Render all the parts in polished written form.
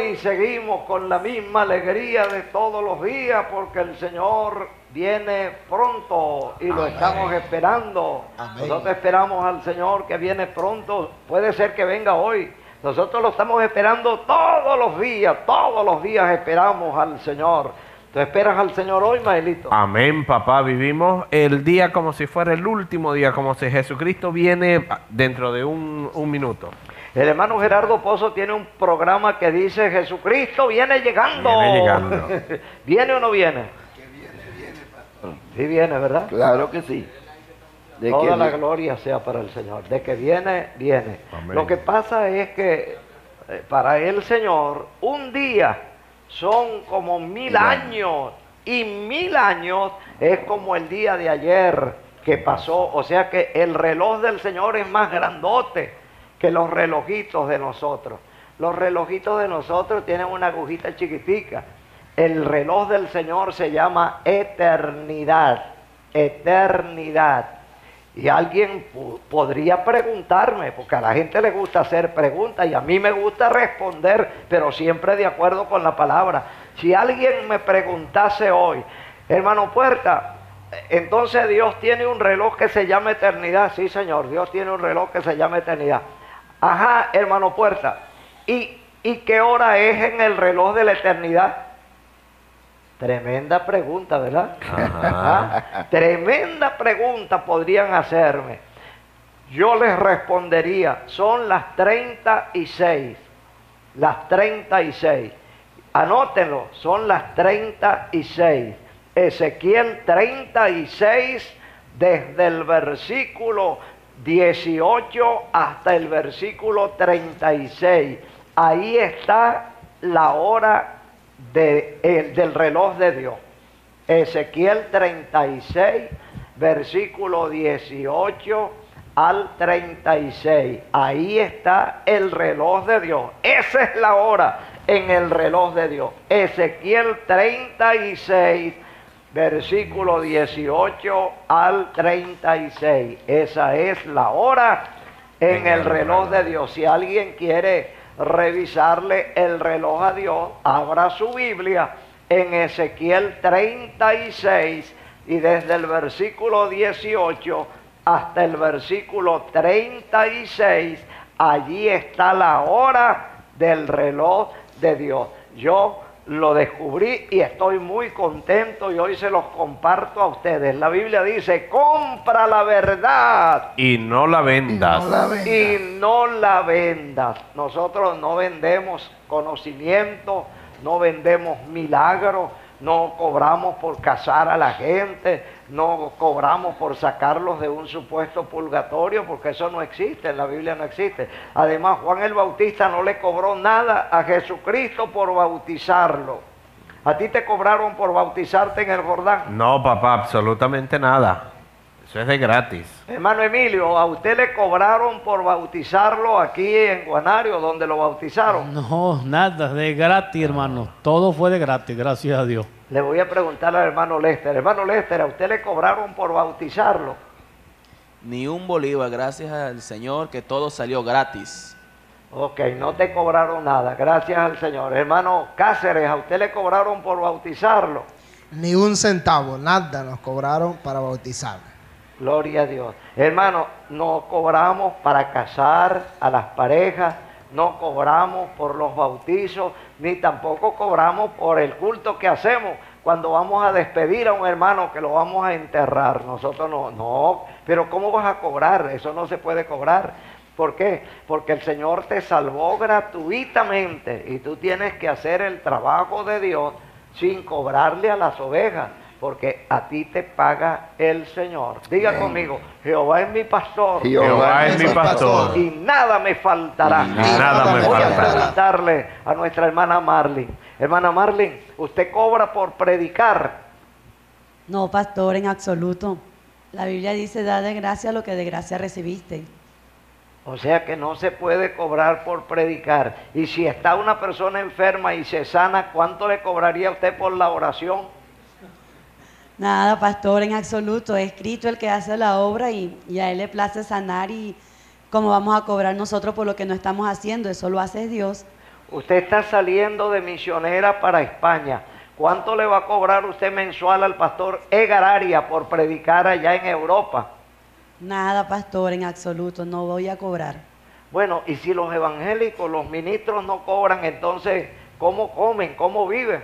hoy seguimos con la misma alegría de todos los días, porque el Señor viene pronto y lo estamos esperando. Amén. Nosotros esperamos al Señor que viene pronto, puede ser que venga hoy. Nosotros lo estamos esperando todos los días esperamos al Señor. ¿Tú esperas al Señor hoy, Maelito? Amén, papá. Vivimos el día como si fuera el último día, como si Jesucristo viene dentro de un minuto. El hermano Gerardo Pozo tiene un programa que dice, Jesucristo viene llegando. Viene llegando. ¿Viene o no viene? Que viene, pastor. Sí viene, ¿verdad? Claro que sí. De toda la gloria sea para el Señor. De que viene, viene. Amén. Lo que pasa es que para el Señor, un día son como 1000 años. Y 1000 años es como el día de ayer que pasó. O sea que el reloj del Señor es más grandote que los relojitos de nosotros. Los relojitos de nosotros tienen una agujita chiquitica. El reloj del Señor se llama eternidad. Eternidad. Y alguien podría preguntarme, porque a la gente le gusta hacer preguntas y a mí me gusta responder, pero siempre de acuerdo con la palabra. Si alguien me preguntase hoy, hermano Puerta, entonces Dios tiene un reloj que se llama eternidad. Sí, señor, Dios tiene un reloj que se llama eternidad. Ajá, hermano Puerta, ¿y qué hora es en el reloj de la eternidad? Tremenda pregunta, ¿verdad? ¿Ah? Tremenda pregunta podrían hacerme. Yo les respondería, son las 36. Las 36. Anótenlo, son las 36. Ezequiel 36, desde el versículo 18 hasta el versículo 36. Ahí está la hora del reloj de Dios. Ezequiel 36, versículo 18 al 36. Ahí está el reloj de Dios. Esa es la hora en el reloj de Dios. Ezequiel 36, versículo 18 al 36. Esa es la hora en el reloj de Dios. Si alguien quiere revisarle el reloj a Dios, abra su Biblia en Ezequiel 36 y desde el versículo 18 hasta el versículo 36, allí está la hora del reloj de Dios. Yo lo descubrí y estoy muy contento y hoy se los comparto a ustedes. La Biblia dice, compra la verdad y no la vendas. Nosotros no vendemos conocimiento, no vendemos milagros, no cobramos por casar a la gente, no cobramos por sacarlos de un supuesto purgatorio, porque eso no existe, en la Biblia no existe. Además, Juan el Bautista no le cobró nada a Jesucristo por bautizarlo. ¿A ti te cobraron por bautizarte en el Jordán? No, papá, absolutamente nada. Eso es de gratis. Hermano Emilio, ¿a usted le cobraron por bautizarlo aquí en Guanario, donde lo bautizaron? No, nada, de gratis, hermano. Todo fue de gratis, gracias a Dios. Le voy a preguntar al hermano Lester. Hermano Lester, ¿a usted le cobraron por bautizarlo? Ni un bolívar, gracias al Señor, que todo salió gratis. Ok, no te cobraron nada, gracias al Señor. Hermano Cáceres, ¿a usted le cobraron por bautizarlo? Ni un centavo, nada nos cobraron para bautizarlo. Gloria a Dios. Hermano, no cobramos para casar a las parejas, no cobramos por los bautizos, ni tampoco cobramos por el culto que hacemos cuando vamos a despedir a un hermano que lo vamos a enterrar. Nosotros no, pero ¿cómo vas a cobrar? Eso no se puede cobrar. ¿Por qué? Porque el Señor te salvó gratuitamente y tú tienes que hacer el trabajo de Dios sin cobrarle a las ovejas, porque a ti te paga el Señor. Diga conmigo, Jehová es mi pastor. Jehová es mi pastor. Y nada me faltará. Voy a preguntarle a nuestra hermana Marlene. Hermana Marlene, ¿usted cobra por predicar? No, pastor, en absoluto. La Biblia dice, da de gracia lo que de gracia recibiste. O sea que no se puede cobrar por predicar. Y si está una persona enferma y se sana, ¿cuánto le cobraría a usted por la oración? Nada, pastor, en absoluto. Es Cristo el que hace la obra y a Él le place sanar, y cómo vamos a cobrar nosotros por lo que no estamos haciendo, eso lo hace Dios. Usted está saliendo de misionera para España. ¿Cuánto le va a cobrar usted mensual al pastor Egararia por predicar allá en Europa? Nada, pastor, en absoluto, no voy a cobrar. Bueno, y si los evangélicos, los ministros no cobran, entonces, ¿cómo comen? ¿Cómo viven?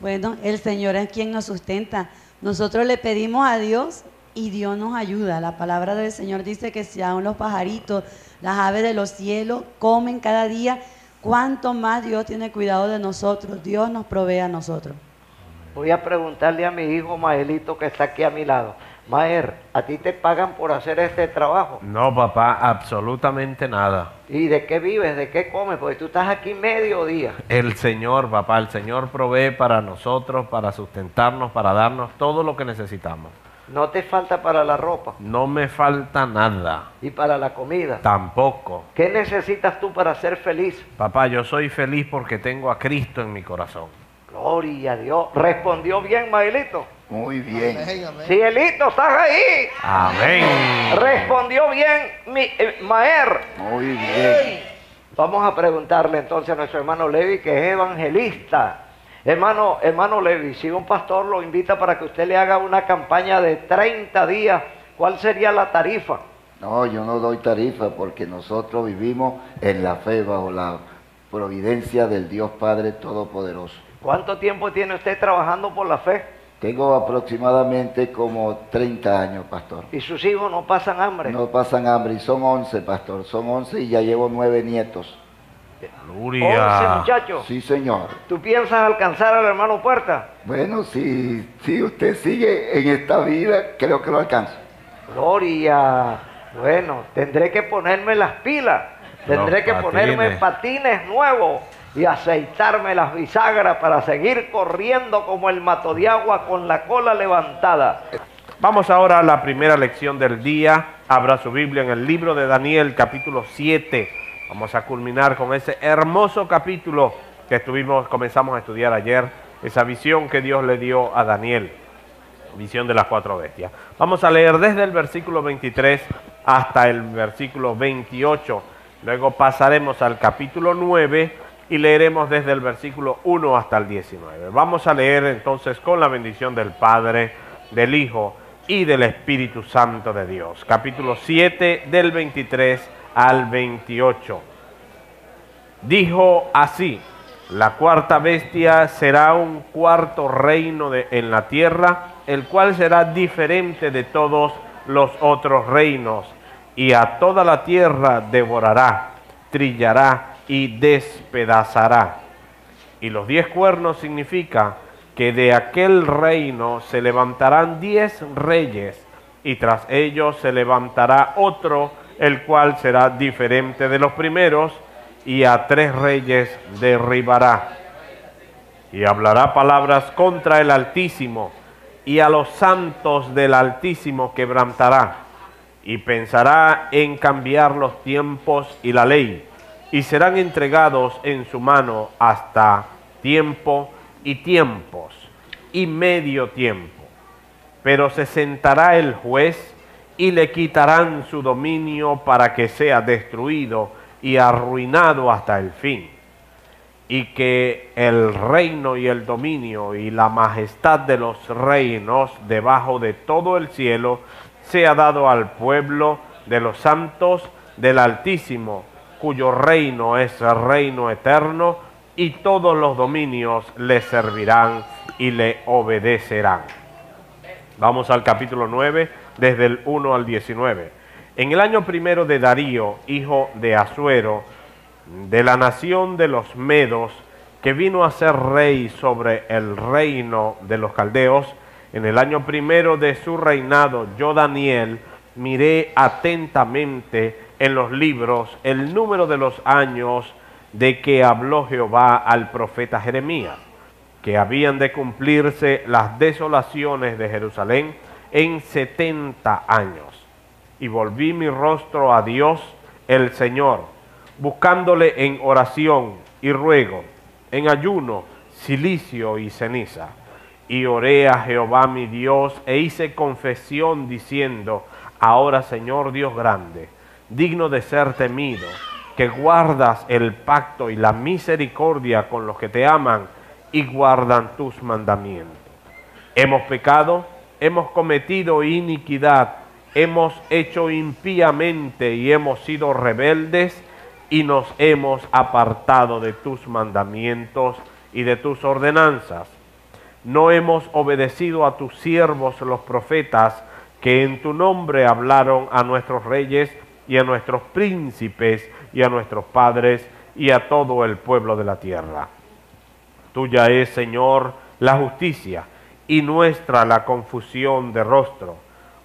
Bueno, el Señor es quien nos sustenta. Nosotros le pedimos a Dios y Dios nos ayuda. La palabra del Señor dice que si aún los pajaritos, las aves de los cielos comen cada día, ¿cuánto más Dios tiene cuidado de nosotros? Dios nos provee a nosotros. Voy a preguntarle a mi hijo Maelito que está aquí a mi lado. Maer, ¿a ti te pagan por hacer este trabajo? No, papá, absolutamente nada. ¿Y de qué vives? ¿De qué comes? Porque tú estás aquí mediodía. El Señor, papá, el Señor provee para nosotros, para sustentarnos, para darnos todo lo que necesitamos. ¿No te falta para la ropa? No me falta nada. ¿Y para la comida? Tampoco. ¿Qué necesitas tú para ser feliz? Papá, yo soy feliz porque tengo a Cristo en mi corazón. Gloria a Dios. ¿Respondió bien, Maelito? Muy bien. Amén, amén. Sí, Elito, ¿estás ahí? Amén. Respondió bien mi Maer. Muy bien. Vamos a preguntarle entonces a nuestro hermano Levi, que es evangelista. Hermano Levi, si un pastor lo invita para que usted le haga una campaña de 30 días, ¿cuál sería la tarifa? No, yo no doy tarifa porque nosotros vivimos en la fe bajo la providencia del Dios Padre Todopoderoso. ¿Cuánto tiempo tiene usted trabajando por la fe? Tengo aproximadamente como 30 años, pastor. ¿Y sus hijos no pasan hambre? No pasan hambre, y son 11, pastor, son 11 y ya llevo 9 nietos. ¡11 muchachos! Sí, señor. ¿Tú piensas alcanzar al hermano Puerta? Bueno, si usted sigue en esta vida, creo que lo alcanzo. ¡Gloria! Bueno, tendré que ponerme las pilas, tendré que ponerme patines nuevos y aceitarme las bisagras para seguir corriendo como el mato de agua con la cola levantada. Vamos ahora a la primera lección del día. Abra su Biblia en el libro de Daniel, capítulo 7. Vamos a culminar con ese hermoso capítulo que comenzamos a estudiar ayer, esa visión que Dios le dio a Daniel, visión de las 4 bestias. Vamos a leer desde el versículo 23 hasta el versículo 28. Luego pasaremos al capítulo 9 y leeremos desde el versículo 1 hasta el 19. Vamos a leer entonces con la bendición del Padre, del Hijo y del Espíritu Santo de Dios. Capítulo 7 del 23 al 28. Dijo así: la cuarta bestia será un cuarto reino en la tierra, el cual será diferente de todos los otros reinos, y a toda la tierra devorará, trillará y despedazará. Y los 10 cuernos significa que de aquel reino se levantarán 10 reyes, y tras ellos se levantará otro, el cual será diferente de los primeros, y a 3 reyes derribará. Y hablará palabras contra el Altísimo, y a los santos del Altísimo quebrantará, y pensará en cambiar los tiempos y la ley, y serán entregados en su mano hasta tiempo y tiempos y medio tiempo. Pero se sentará el juez y le quitarán su dominio para que sea destruido y arruinado hasta el fin. Y que el reino y el dominio y la majestad de los reinos debajo de todo el cielo sea dado al pueblo de los santos del Altísimo, cuyo reino es el reino eterno, y todos los dominios le servirán y le obedecerán. Vamos al capítulo 9, desde el 1 al 19. En el año primero de Darío, hijo de Azuero, de la nación de los Medos, que vino a ser rey sobre el reino de los Caldeos, en el año primero de su reinado, yo, Daniel, miré atentamente en los libros el número de los años de que habló Jehová al profeta Jeremías, que habían de cumplirse las desolaciones de Jerusalén en 70 años. Y volví mi rostro a Dios el Señor, buscándole en oración y ruego, en ayuno, cilicio y ceniza. Y oré a Jehová mi Dios e hice confesión diciendo: ahora, Señor Dios grande, digno de ser temido, que guardas el pacto y la misericordia con los que te aman y guardan tus mandamientos. Hemos pecado, hemos cometido iniquidad, hemos hecho impíamente y hemos sido rebeldes y nos hemos apartado de tus mandamientos y de tus ordenanzas. No hemos obedecido a tus siervos los profetas que en tu nombre hablaron a nuestros reyes y a nuestros príncipes y a nuestros padres y a todo el pueblo de la tierra. Tuya es, Señor, la justicia y nuestra la confusión de rostro,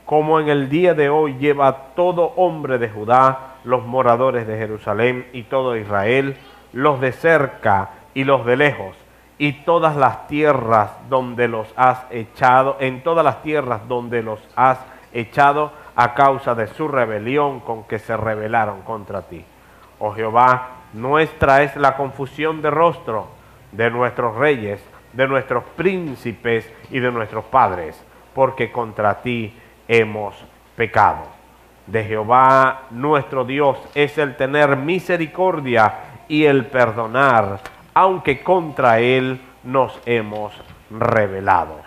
como en el día de hoy lleva todo hombre de Judá, los moradores de Jerusalén y todo Israel, los de cerca y los de lejos, y todas las tierras donde los has echado, en todas las tierras donde los has echado a causa de su rebelión con que se rebelaron contra ti. Oh Jehová, nuestra es la confusión de rostro de nuestros reyes, de nuestros príncipes y de nuestros padres, porque contra ti hemos pecado. De Jehová nuestro Dios es el tener misericordia y el perdonar, aunque contra él nos hemos rebelado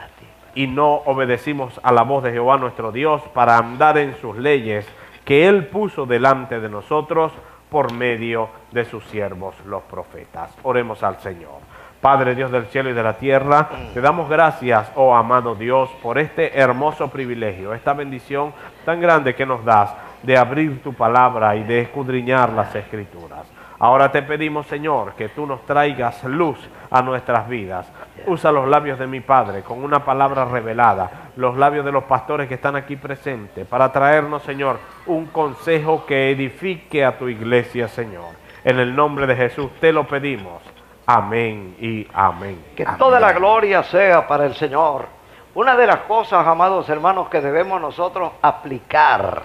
y no obedecimos a la voz de Jehová nuestro Dios para andar en sus leyes que él puso delante de nosotros por medio de sus siervos los profetas. Oremos al Señor. Padre Dios del cielo y de la tierra, te damos gracias, oh amado Dios, por este hermoso privilegio, esta bendición tan grande que nos das de abrir tu palabra y de escudriñar las Escrituras. Ahora te pedimos, Señor, que tú nos traigas luz a nuestras vidas. Usa los labios de mi Padre con una palabra revelada, los labios de los pastores que están aquí presentes, para traernos, Señor, un consejo que edifique a tu iglesia, Señor. En el nombre de Jesús te lo pedimos. Amén y amén. Que toda la gloria sea para el Señor. Una de las cosas, amados hermanos, que debemos nosotros aplicar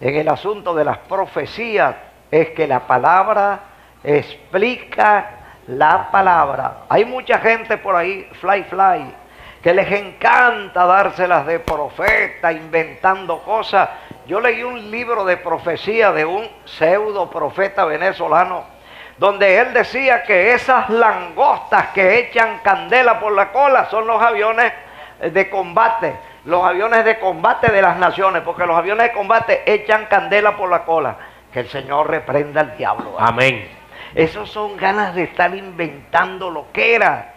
en el asunto de las profecías es que la palabra explica la palabra. Hay mucha gente por ahí, fly, que les encanta dárselas de profeta, inventando cosas. Yo leí un libro de profecía de un pseudo profeta venezolano, donde él decía que esas langostas que echan candela por la cola son los aviones de combate, los aviones de combate de las naciones, porque los aviones de combate echan candela por la cola. Que el Señor reprenda al diablo. Amén. Esos son ganas de estar inventando lo que era,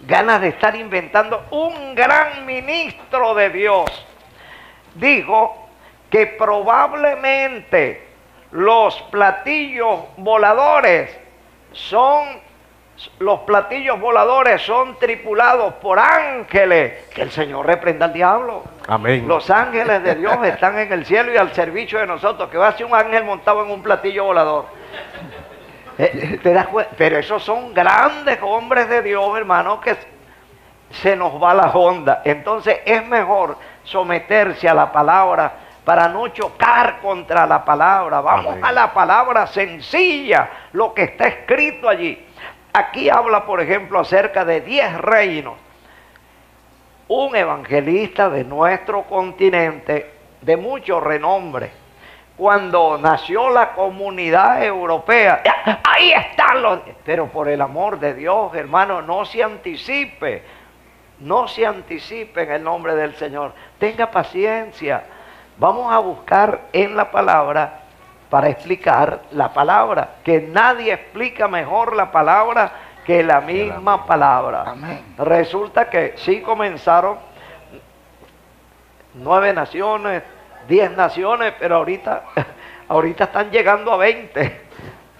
ganas de estar inventando. Un gran ministro de Dios dijo que probablemente los platillos voladores son tripulados por ángeles. Que el Señor reprenda al diablo. Amén. Los ángeles de Dios están en el cielo y al servicio de nosotros. Que va a ser un ángel montado en un platillo volador. ¿Te das cuenta? Pero esos son grandes hombres de Dios, hermano, que se nos va la onda. Entonces es mejor someterse a la palabra para no chocar contra la palabra. Vamos a la palabra sencilla, lo que está escrito allí. Aquí habla, por ejemplo, acerca de 10 reinos. Un evangelista de nuestro continente, de mucho renombre, cuando nació la Comunidad Europea, ahí están los... Pero por el amor de Dios, hermano, no se anticipe. No se anticipe en el nombre del Señor. Tenga paciencia. Vamos a buscar en la palabra para explicar la palabra, que nadie explica mejor la palabra que la misma palabra. Amén. Resulta que sí comenzaron 9 naciones, 10 naciones, pero ahorita están llegando a 20.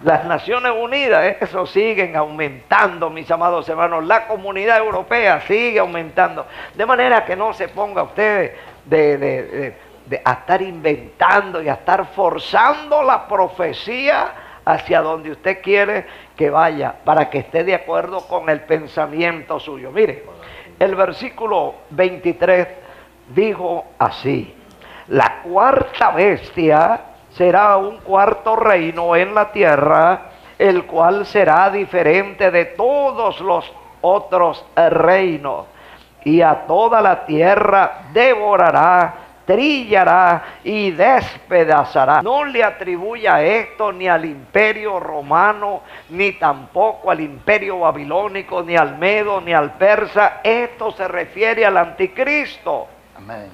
Las Naciones Unidas, eso siguen aumentando, mis amados hermanos. La Comunidad Europea sigue aumentando. De manera que no se ponga ustedes a estar inventando y a estar forzando la profecía hacia donde usted quiere que vaya, para que esté de acuerdo con el pensamiento suyo. Mire, el versículo 23 dijo así: la cuarta bestia será un cuarto reino en la tierra, el cual será diferente de todos los otros reinos, y a toda la tierra devorará trillará y despedazará. No le atribuya esto ni al imperio romano, ni tampoco al imperio babilónico, ni al medo, ni al persa. Esto se refiere al anticristo. Amén.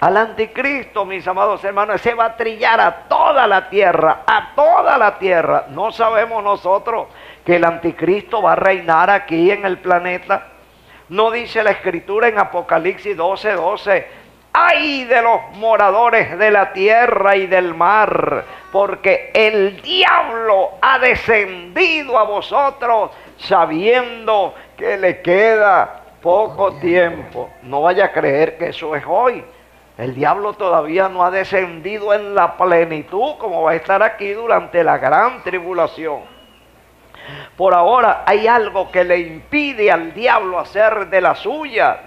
Al anticristo, mis amados hermanos, se va a trillar a toda la tierra, a toda la tierra. No sabemos nosotros que el anticristo va a reinar aquí en el planeta. No dice la escritura en Apocalipsis 12:12, ¡ay de los moradores de la tierra y del mar! Porque el diablo ha descendido a vosotros sabiendo que le queda poco tiempo. No vaya a creer que eso es hoy. El diablo todavía no ha descendido en la plenitud, como va a estar aquí durante la gran tribulación. Por ahora hay algo que le impide al diablo hacer de la suya.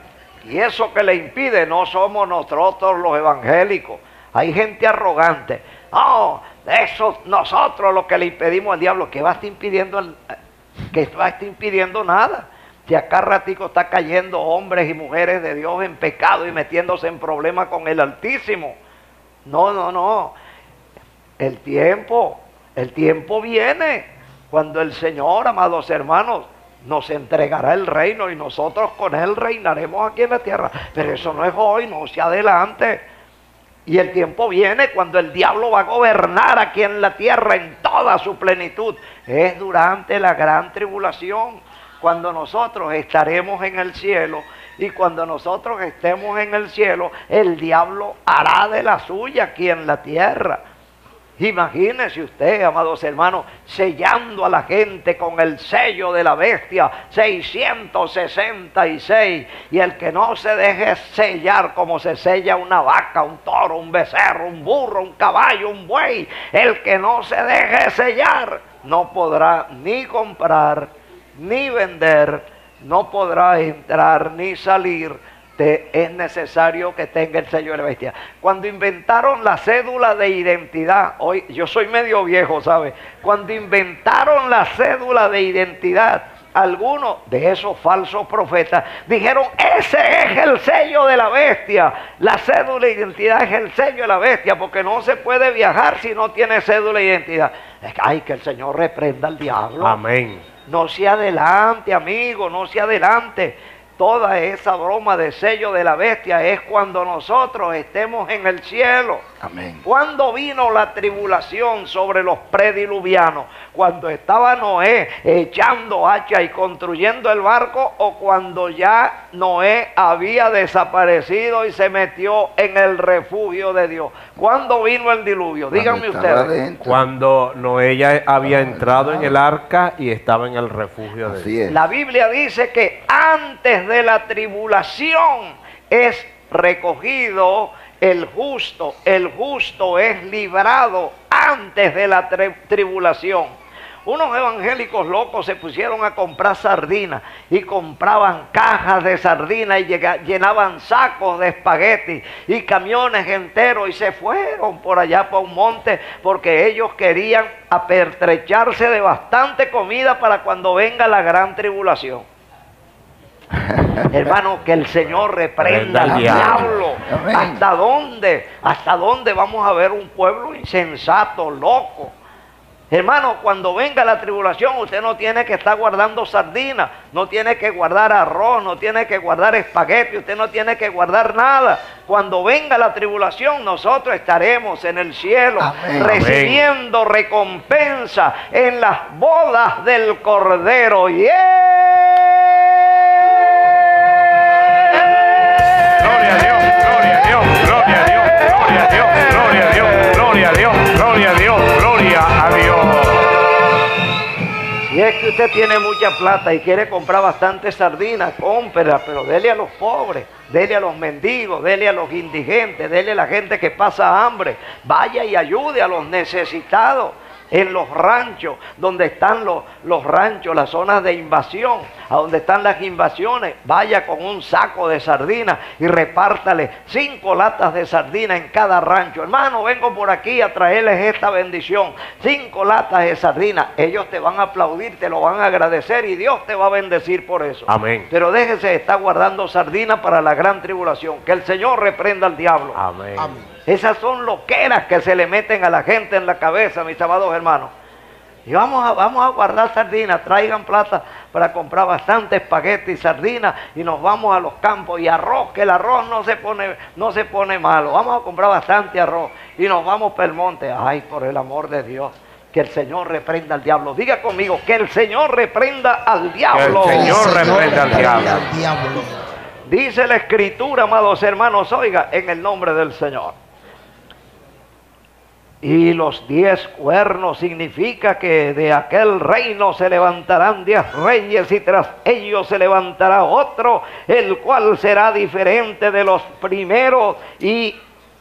Y eso que le impide no somos nosotros los evangélicos. Hay gente arrogante. Oh, eso nosotros lo que le impedimos al diablo. ¿Qué va a estar impidiendo? Nada. Si acá ratico está cayendo hombres y mujeres de Dios en pecado y metiéndose en problemas con el Altísimo. No, no, no. El tiempo viene cuando el Señor, amados hermanos, nos entregará el reino y nosotros con Él reinaremos aquí en la tierra. Pero eso no es hoy, no se adelante. Y el tiempo viene cuando el diablo va a gobernar aquí en la tierra en toda su plenitud. Es durante la gran tribulación. Cuando nosotros estaremos en el cielo, y cuando nosotros estemos en el cielo, el diablo hará de la suya aquí en la tierra. Imagínese usted, amados hermanos, sellando a la gente con el sello de la bestia, 666, y el que no se deje sellar como se sella una vaca, un toro, un becerro, un burro, un caballo, un buey, el que no se deje sellar no podrá ni comprar ni vender, no podrá entrar ni salir. Es necesario que tenga el sello de la bestia. Cuando inventaron la cédula de identidad, hoy yo soy medio viejo, ¿sabe? Cuando inventaron la cédula de identidad, algunos de esos falsos profetas dijeron, ese es el sello de la bestia. La cédula de identidad es el sello de la bestia, porque no se puede viajar si no tiene cédula de identidad. Ay, que el Señor reprenda al diablo. Amén. No se adelante, amigo, no se adelante. Toda esa broma de sello de la bestia es cuando nosotros estemos en el cielo. Amén. Cuando vino la tribulación sobre los prediluvianos, cuando estaba Noé echando hacha y construyendo el barco, o cuando ya Noé había desaparecido y se metió en el refugio de Dios. ¿Cuándo vino el diluvio? Díganme ustedes. Cuando Noé ya había entrado en el arca y estaba en el refugio de Dios. La Biblia dice que antes de la tribulación es recogido el justo es librado antes de la tribulación. Unos evangélicos locos se pusieron a comprar sardinas y compraban cajas de sardinas y llenaban sacos de espagueti y camiones enteros y se fueron por allá para un monte porque ellos querían apertrecharse de bastante comida para cuando venga la gran tribulación. Hermano, que el Señor reprenda al diablo. ¿Hasta dónde? ¿Hasta dónde vamos a ver un pueblo insensato, loco? Hermano, cuando venga la tribulación, usted no tiene que estar guardando sardinas, no tiene que guardar arroz, no tiene que guardar espagueti, usted no tiene que guardar nada. Cuando venga la tribulación, nosotros estaremos en el cielo, amén, recibiendo amén, recompensa en las bodas del Cordero. Si es que usted tiene mucha plata y quiere comprar bastante sardinas, cómprela, pero dele a los pobres, dele a los mendigos, dele a los indigentes, dele a la gente que pasa hambre. Vaya y ayude a los necesitados. en los ranchos, donde están los ranchos, las zonas de invasión, a donde están las invasiones, vaya con un saco de sardinas y repártale 5 latas de sardina en cada rancho. Hermano, vengo por aquí a traerles esta bendición, 5 latas de sardina. Ellos te van a aplaudir, te lo van a agradecer y Dios te va a bendecir por eso. Amén. Pero déjese, está guardando sardina para la gran tribulación. Que el Señor reprenda al diablo. Amén. Amén. Esas son loqueras que se le meten a la gente en la cabeza, mis amados hermanos. Y vamos a guardar sardinas, traigan plata para comprar bastante espagueti y sardinas y nos vamos a los campos y arroz, que el arroz no se pone malo. Vamos a comprar bastante arroz y nos vamos para el monte. Ay, por el amor de Dios, que el Señor reprenda al diablo. Diga conmigo, que el Señor reprenda al diablo. Que el Señor reprenda al diablo. Dice la Escritura, amados hermanos, oiga, en el nombre del Señor. Y los 10 cuernos significa que de aquel reino se levantarán 10 reyes y tras ellos se levantará otro, el cual será diferente de los primeros y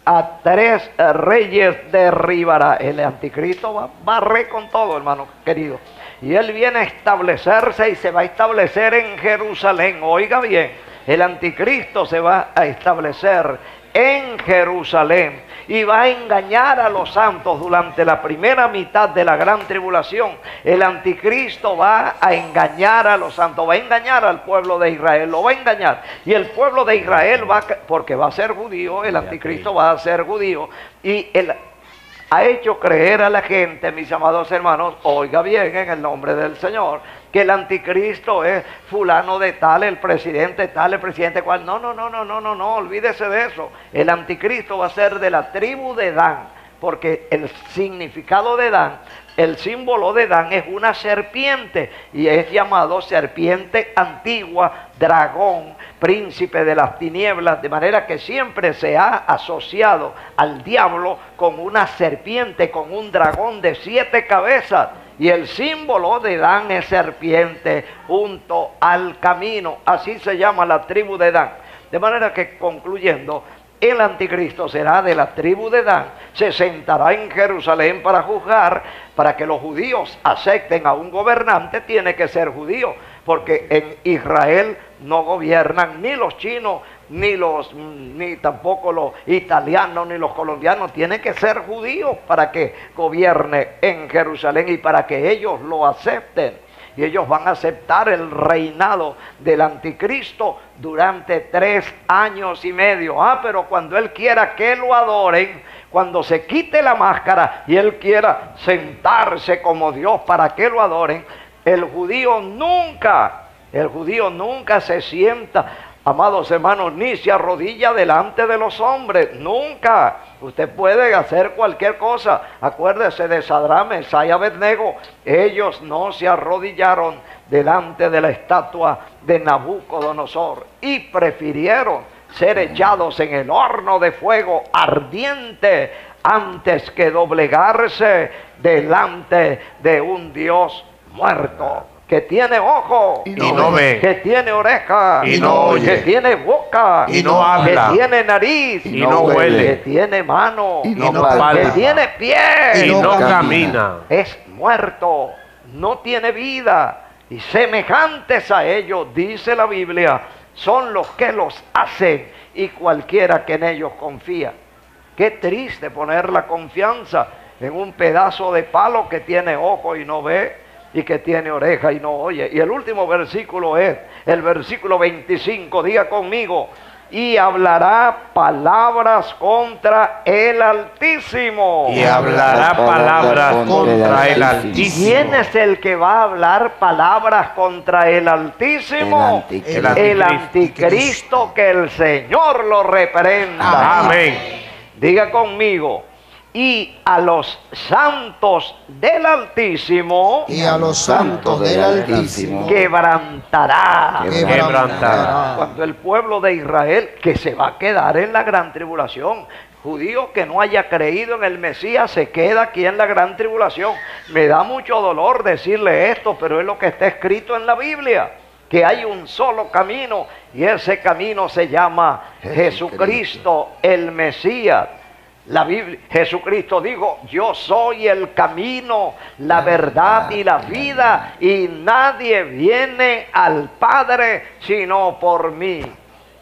a 3 reyes derribará. El anticristo va a barrer con todo, hermano querido. Y él viene a establecerse y se va a establecer en Jerusalén. Oiga bien, el anticristo se va a establecer en Jerusalén y va a engañar a los santos durante la primera mitad de la gran tribulación. El anticristo va a engañar a los santos, va a engañar al pueblo de Israel, lo va a engañar. Y el pueblo de Israel va, porque va a ser judío, el anticristo va a ser judío. Y él ha hecho creer a la gente, mis amados hermanos, oiga bien, en el nombre del Señor, que el anticristo es fulano de tal, el presidente cual. No, olvídese de eso. El anticristo va a ser de la tribu de Dan, porque el significado de Dan, el símbolo de Dan es una serpiente y es llamado serpiente antigua, dragón, príncipe de las tinieblas, de manera que siempre se ha asociado al diablo con una serpiente, con un dragón de 7 cabezas. Y el símbolo de Dan es serpiente junto al camino. Así se llama la tribu de Dan. De manera que, concluyendo, el anticristo será de la tribu de Dan. Se sentará en Jerusalén para juzgar. Para que los judíos acepten a un gobernante, tiene que ser judío. Porque en Israel no gobiernan ni los chinos, ni tampoco los italianos, ni los colombianos. Tienen que ser judíos para que gobierne en Jerusalén y para que ellos lo acepten. Y ellos van a aceptar el reinado del anticristo durante 3 años y medio. Pero cuando él quiera que lo adoren, cuando se quite la máscara y él quiera sentarse como Dios para que lo adoren, el judío nunca se sienta, amados hermanos, ni se arrodilla delante de los hombres, nunca. Usted puede hacer cualquier cosa. Acuérdese de Sadrach, Mesach y Abednego. Ellos no se arrodillaron delante de la estatua de Nabucodonosor y prefirieron ser echados en el horno de fuego ardiente antes que doblegarse delante de un Dios muerto, que tiene ojo y no ve, que tiene oreja y no oye, que tiene boca y no habla, que tiene nariz y no huele, que tiene mano y no palpa, que tiene pie y no camina. Es muerto, no tiene vida. Y semejantes a ellos, dice la Biblia, son los que los hacen y cualquiera que en ellos confía. Qué triste poner la confianza en un pedazo de palo que tiene ojo y no ve, y que tiene oreja y no oye. Y el último versículo es el versículo 25. Diga conmigo, y hablará palabras contra el Altísimo. Y hablará palabras contra el Altísimo. ¿Quién es el que va a hablar palabras contra el Altísimo? El anticristo, que el Señor lo reprenda. Amén. Diga conmigo, y a los santos del Altísimo, y a los santos del Altísimo quebrantará. Cuando el pueblo de Israel, que se va a quedar en la gran tribulación, judío que no haya creído en el Mesías se queda aquí en la gran tribulación. Me da mucho dolor decirle esto, pero es lo que está escrito en la Biblia, que hay un solo camino y ese camino se llama Jesucristo, el Mesías. La Biblia, Jesucristo dijo: yo soy el camino, la verdad y la vida, y nadie viene al Padre sino por mí.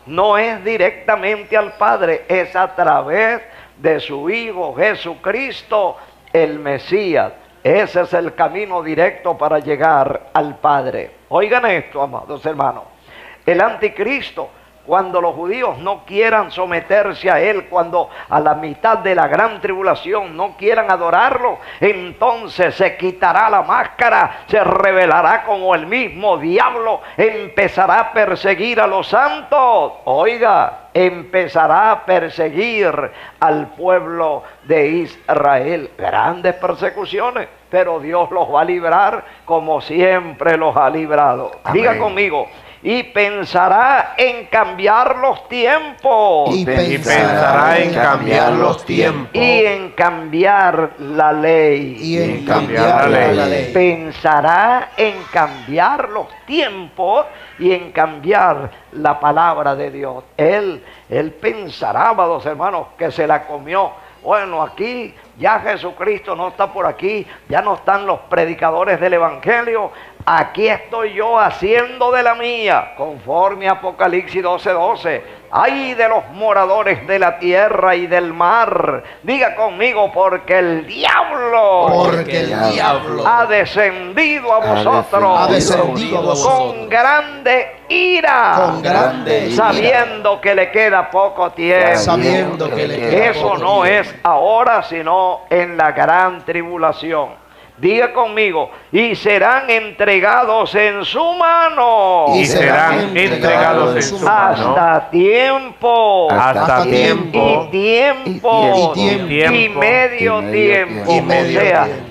No es directamente al Padre, es a través de su Hijo Jesucristo, el Mesías. Ese es el camino directo para llegar al Padre. Oigan esto, amados hermanos. El anticristo, cuando los judíos no quieran someterse a él, cuando a la mitad de la gran tribulación no quieran adorarlo, entonces se quitará la máscara, se revelará como el mismo diablo, empezará a perseguir a los santos. Oiga, empezará a perseguir al pueblo de Israel. Grandes persecuciones, pero Dios los va a librar como siempre los ha librado. Amén. Diga conmigo: y pensará en cambiar los tiempos. Y pensará en cambiar los tiempos. Y en cambiar la ley. Y en cambiar la ley. Pensará en cambiar los tiempos y en cambiar la palabra de Dios. Él pensará, amados hermanos, que se la comió. Bueno, aquí ya Jesucristo no está por aquí, ya no están los predicadores del Evangelio, aquí estoy yo haciendo de la mía, conforme a Apocalipsis 12:12. Ay de los moradores de la tierra y del mar. Diga conmigo: porque el diablo ha descendido a vosotros con grande ira, sabiendo que le queda poco tiempo. Eso no es ahora, sino en la gran tribulación. Diga conmigo: y serán entregados en su mano. Y serán entregados en su mano. Hasta tiempo y medio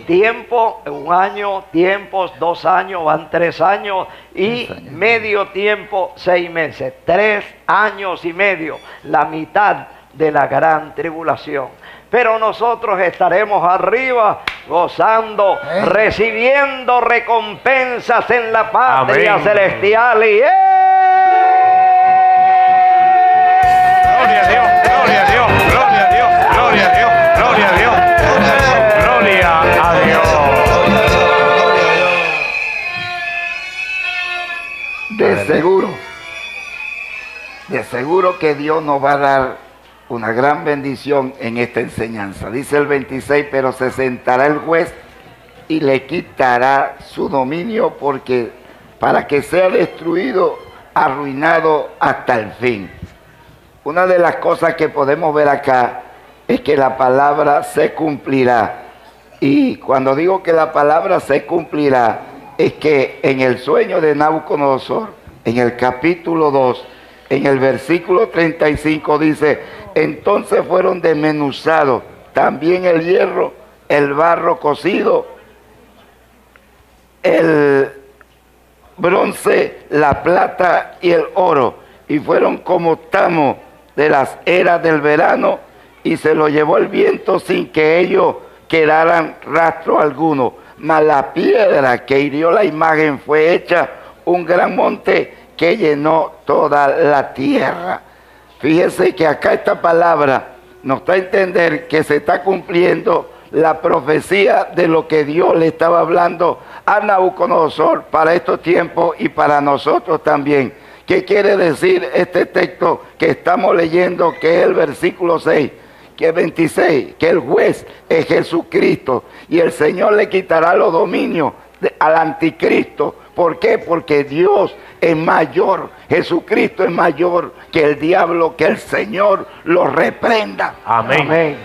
tiempo. O sea, un año, tiempos, 2 años, van 3 años. Y medio tiempo, 6 meses. 3 años y medio. La mitad de la gran tribulación. Pero nosotros estaremos arriba gozando, recibiendo recompensas en la patria celestial. Y ¡gloria a Dios! De seguro que Dios nos va a dar una gran bendición en esta enseñanza. Dice el 26: pero se sentará el juez y le quitará su dominio, porque para que sea destruido, arruinado hasta el fin. Una de las cosas que podemos ver acá es que la palabra se cumplirá. Y cuando digo que la palabra se cumplirá, es que en el sueño de Nabucodonosor, en el capítulo 2, en el versículo 35 dice: entonces fueron desmenuzados también el hierro, el barro cocido, el bronce, la plata y el oro, y fueron como tamo de las eras del verano, y se lo llevó el viento sin que ellos quedaran rastro alguno. Mas la piedra que hirió la imagen fue hecha un gran monte que llenó toda la tierra. Fíjense que acá esta palabra nos da a entender que se está cumpliendo la profecía de lo que Dios le estaba hablando a Nabucodonosor para estos tiempos y para nosotros también. ¿Qué quiere decir este texto que estamos leyendo, que es el versículo 6? Que 26, que el juez es Jesucristo, y el Señor le quitará los dominios al anticristo. ¿Por qué? Porque Dios es mayor, Jesucristo es mayor que el diablo. Que el Señor lo reprenda. Amén. Amén.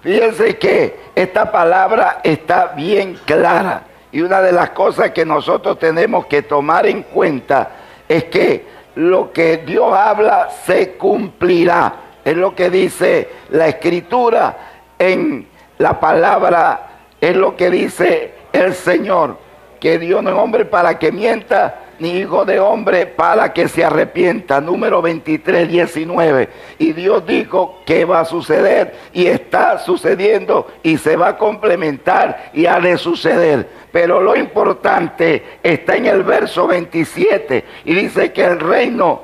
Fíjense que esta palabra está bien clara, y una de las cosas que nosotros tenemos que tomar en cuenta es que lo que Dios habla se cumplirá. Es lo que dice la Escritura en la palabra, es lo que dice el Señor, que Dios no es hombre para que mienta, ni hijo de hombre para que se arrepienta. Número 23:19. Y Dios dijo que va a suceder, y está sucediendo, y se va a complementar, y ha de suceder. Pero lo importante está en el verso 27, y dice que el reino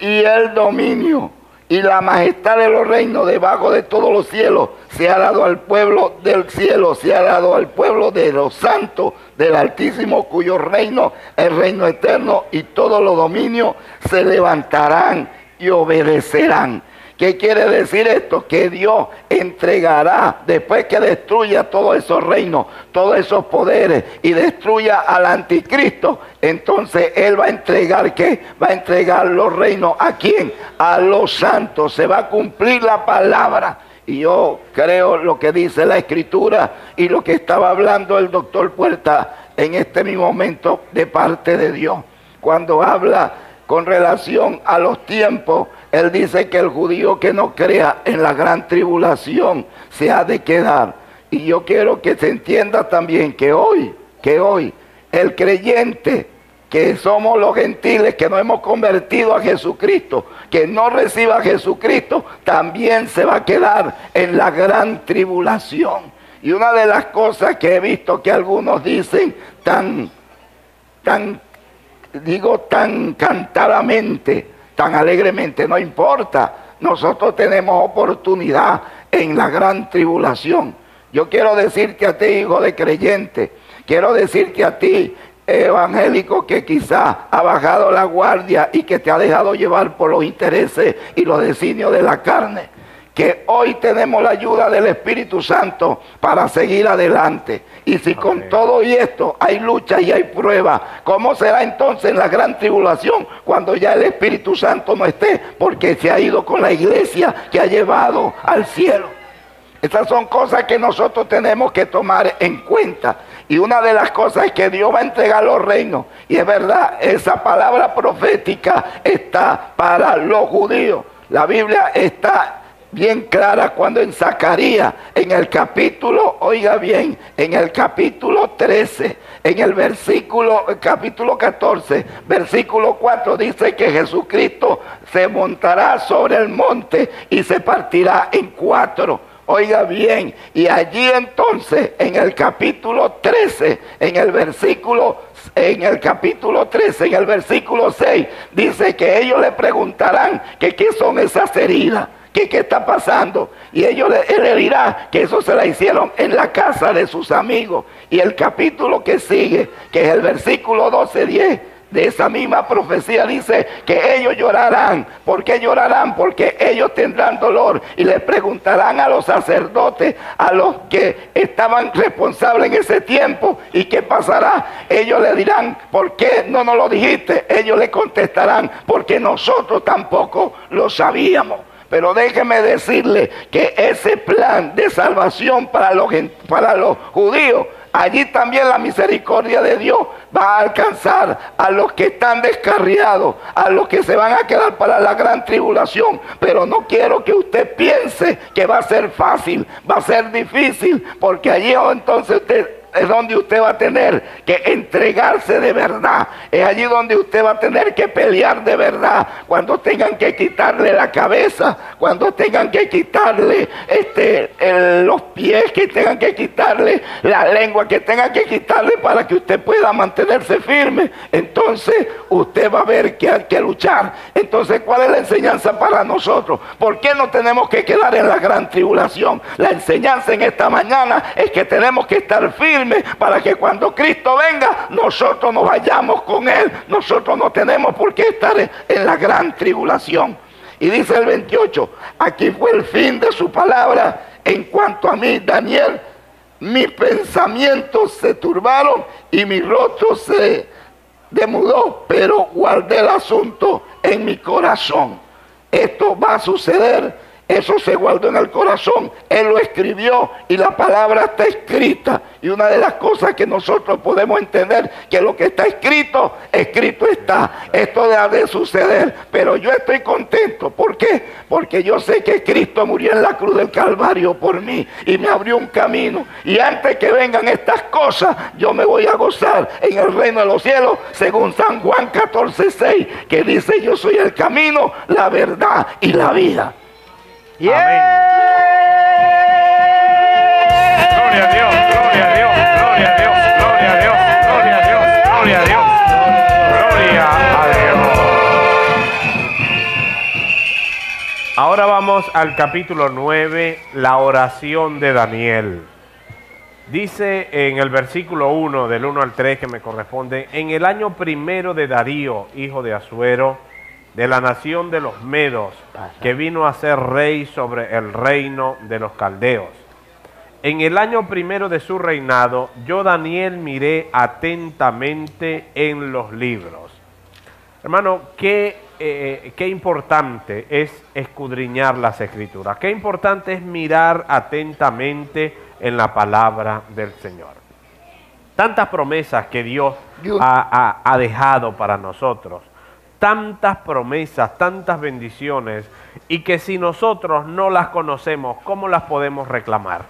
y el dominio y la majestad de los reinos debajo de todos los cielos se ha dado al pueblo del cielo, se ha dado al pueblo de los santos del Altísimo, cuyo reino es reino eterno, y todos los dominios se levantarán y obedecerán. ¿Qué quiere decir esto? Que Dios entregará, después que destruya todos esos reinos, todos esos poderes y destruya al anticristo, entonces Él va a entregar, ¿qué? Va a entregar los reinos. ¿A quién? A los santos. Se va a cumplir la palabra. Y yo creo lo que dice la Escritura y lo que estaba hablando el doctor Puerta en este mismo momento de parte de Dios. Cuando habla con relación a los tiempos, él dice que el judío que no crea en la gran tribulación se ha de quedar. Y yo quiero que se entienda también que hoy, el creyente, que somos los gentiles, que no hemos convertido a Jesucristo, que no reciba a Jesucristo, también se va a quedar en la gran tribulación. Y una de las cosas que he visto que algunos dicen tan cantadamente, tan alegremente, no importa, nosotros tenemos oportunidad en la gran tribulación. Yo quiero decirte a ti, hijo de creyente, quiero decirte a ti, evangélico, que quizás ha bajado la guardia y que te ha dejado llevar por los intereses y los designios de la carne, que hoy tenemos la ayuda del Espíritu Santo para seguir adelante. Y si con todo y esto hay lucha y hay prueba, ¿cómo será entonces la gran tribulación cuando ya el Espíritu Santo no esté? Porque se ha ido con la iglesia que ha llevado al cielo. Estas son cosas que nosotros tenemos que tomar en cuenta. Y una de las cosas es que Dios va a entregar los reinos. Y es verdad, esa palabra profética está para los judíos. La Biblia está bien clara cuando en Zacarías, en el capítulo, oiga bien, en el capítulo 13, en el capítulo 14, versículo 4, dice que Jesucristo se montará sobre el monte y se partirá en cuatro. Oiga bien, y allí entonces, en el capítulo 13, en el versículo 6, dice que ellos le preguntarán que qué son esas heridas. ¿Qué está pasando? Y él le dirá que eso se la hicieron en la casa de sus amigos. Y el capítulo que sigue, que es el versículo 12:10 de esa misma profecía, dice que ellos llorarán. ¿Por qué llorarán? Porque ellos tendrán dolor y le preguntarán a los sacerdotes, a los que estaban responsables en ese tiempo, ¿y qué pasará? Ellos le dirán, ¿por qué no nos lo dijiste? Ellos le contestarán, porque nosotros tampoco lo sabíamos. Pero déjeme decirle que ese plan de salvación para los judíos, allí también la misericordia de Dios va a alcanzar a los que están descarriados, a los que se van a quedar para la gran tribulación. Pero no quiero que usted piense que va a ser fácil, va a ser difícil, porque allí entonces es donde usted va a tener que entregarse de verdad. Es allí donde usted va a tener que pelear de verdad. Cuando tengan que quitarle la cabeza, cuando tengan que quitarle los pies, que tengan que quitarle la lengua, que tengan que quitarle para que usted pueda mantenerse firme. Entonces usted va a ver que hay que luchar. Entonces, ¿cuál es la enseñanza para nosotros? ¿Por qué no tenemos que quedar en la gran tribulación? La enseñanza en esta mañana es que tenemos que estar firmes, para que cuando Cristo venga nosotros nos vayamos con Él. Nosotros no tenemos por qué estar en la gran tribulación. Y dice el 28, aquí fue el fin de su palabra. En cuanto a mí, Daniel, mis pensamientos se turbaron y mi rostro se demudó, pero guardé el asunto en mi corazón. Esto va a suceder. Eso se guardó en el corazón, Él lo escribió y la palabra está escrita. Y una de las cosas que nosotros podemos entender, que lo que está escrito, escrito está. Esto ha de suceder, pero yo estoy contento. ¿Por qué? Porque yo sé que Cristo murió en la cruz del Calvario por mí y me abrió un camino. Y antes que vengan estas cosas, yo me voy a gozar en el reino de los cielos, según San Juan 14:6, que dice: yo soy el camino, la verdad y la vida. Yeah. Amén. Gloria a Dios, gloria a Dios, gloria a Dios, gloria a Dios, gloria a Dios, gloria a Dios, gloria a Dios. Vamos al capítulo 9, la oración de Daniel. Dice en el versículo 1, del 1 al 3 que me corresponde: en el año primero de Darío, hijo de Azuero, de la nación de los Medos, que vino a ser rey sobre el reino de los Caldeos. En el año primero de su reinado, yo Daniel miré atentamente en los libros. Hermano, qué importante es escudriñar las Escrituras. Qué importante es mirar atentamente en la palabra del Señor. Tantas promesas que Dios ha dejado para nosotros. Tantas promesas, tantas bendiciones. Y que si nosotros no las conocemos, ¿cómo las podemos reclamar?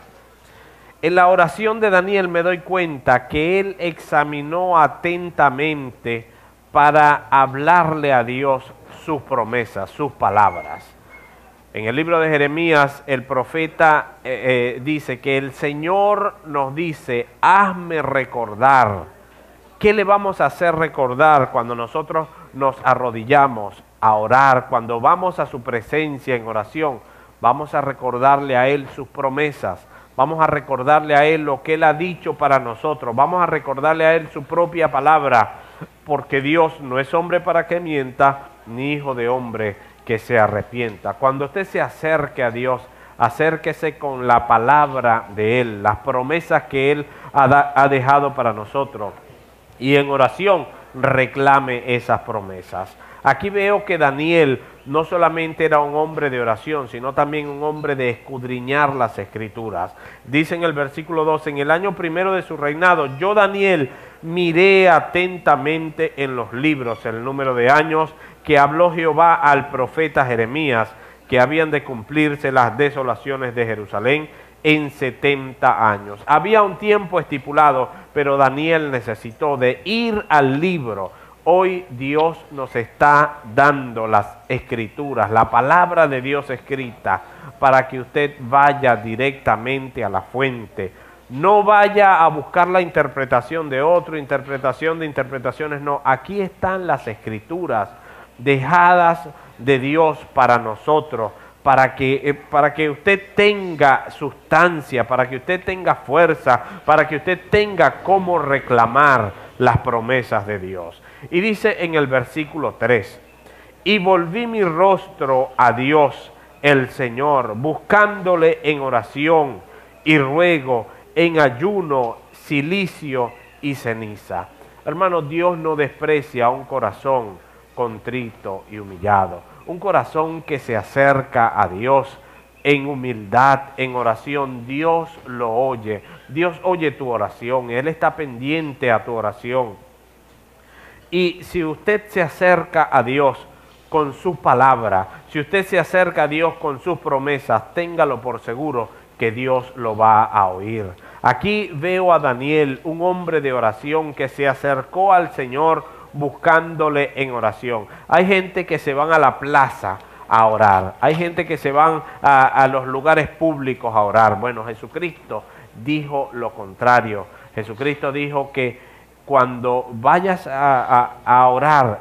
En la oración de Daniel me doy cuenta que él examinó atentamente para hablarle a Dios sus promesas, sus palabras. En el libro de Jeremías, el profeta dice que el Señor nos dice: hazme recordar. ¿Qué le vamos a hacer recordar cuando nosotros nos arrodillamos a orar? Cuando vamos a su presencia en oración, vamos a recordarle a Él sus promesas. Vamos a recordarle a Él lo que Él ha dicho para nosotros. Vamos a recordarle a Él su propia palabra. Porque Dios no es hombre para que mienta, ni hijo de hombre que se arrepienta. Cuando usted se acerque a Dios, acérquese con la palabra de Él, las promesas que Él ha dejado para nosotros. Y en oración reclame esas promesas. Aquí veo que Daniel no solamente era un hombre de oración, sino también un hombre de escudriñar las Escrituras. Dice en el versículo 12: en el año primero de su reinado, yo Daniel miré atentamente en los libros el número de años que habló Jehová al profeta Jeremías, que habían de cumplirse las desolaciones de Jerusalén en 70 años. Había un tiempo estipulado, pero Daniel necesitó de ir al libro. Hoy Dios nos está dando las Escrituras, la palabra de Dios escrita, para que usted vaya directamente a la fuente. No vaya a buscar la interpretación de otro, interpretación de interpretaciones, no. Aquí están las Escrituras dejadas de Dios para nosotros, para que usted tenga sustancia, para que usted tenga fuerza, para que usted tenga cómo reclamar las promesas de Dios. Y dice en el versículo 3: y volví mi rostro a Dios el Señor, buscándole en oración y ruego, en ayuno, cilicio y ceniza. Hermano, Dios no desprecia un corazón contrito y humillado, un corazón que se acerca a Dios en humildad, en oración. Dios lo oye. Dios oye tu oración. Él está pendiente a tu oración. Y si usted se acerca a Dios con sus palabras, si usted se acerca a Dios con sus promesas, téngalo por seguro que Dios lo va a oír. Aquí veo a Daniel, un hombre de oración que se acercó al Señor buscándole en oración. Hay gente que se van a la plaza a orar. Hay gente que se van a los lugares públicos a orar. Bueno, Jesucristo dijo lo contrario. Jesucristo dijo que cuando vayas a orar,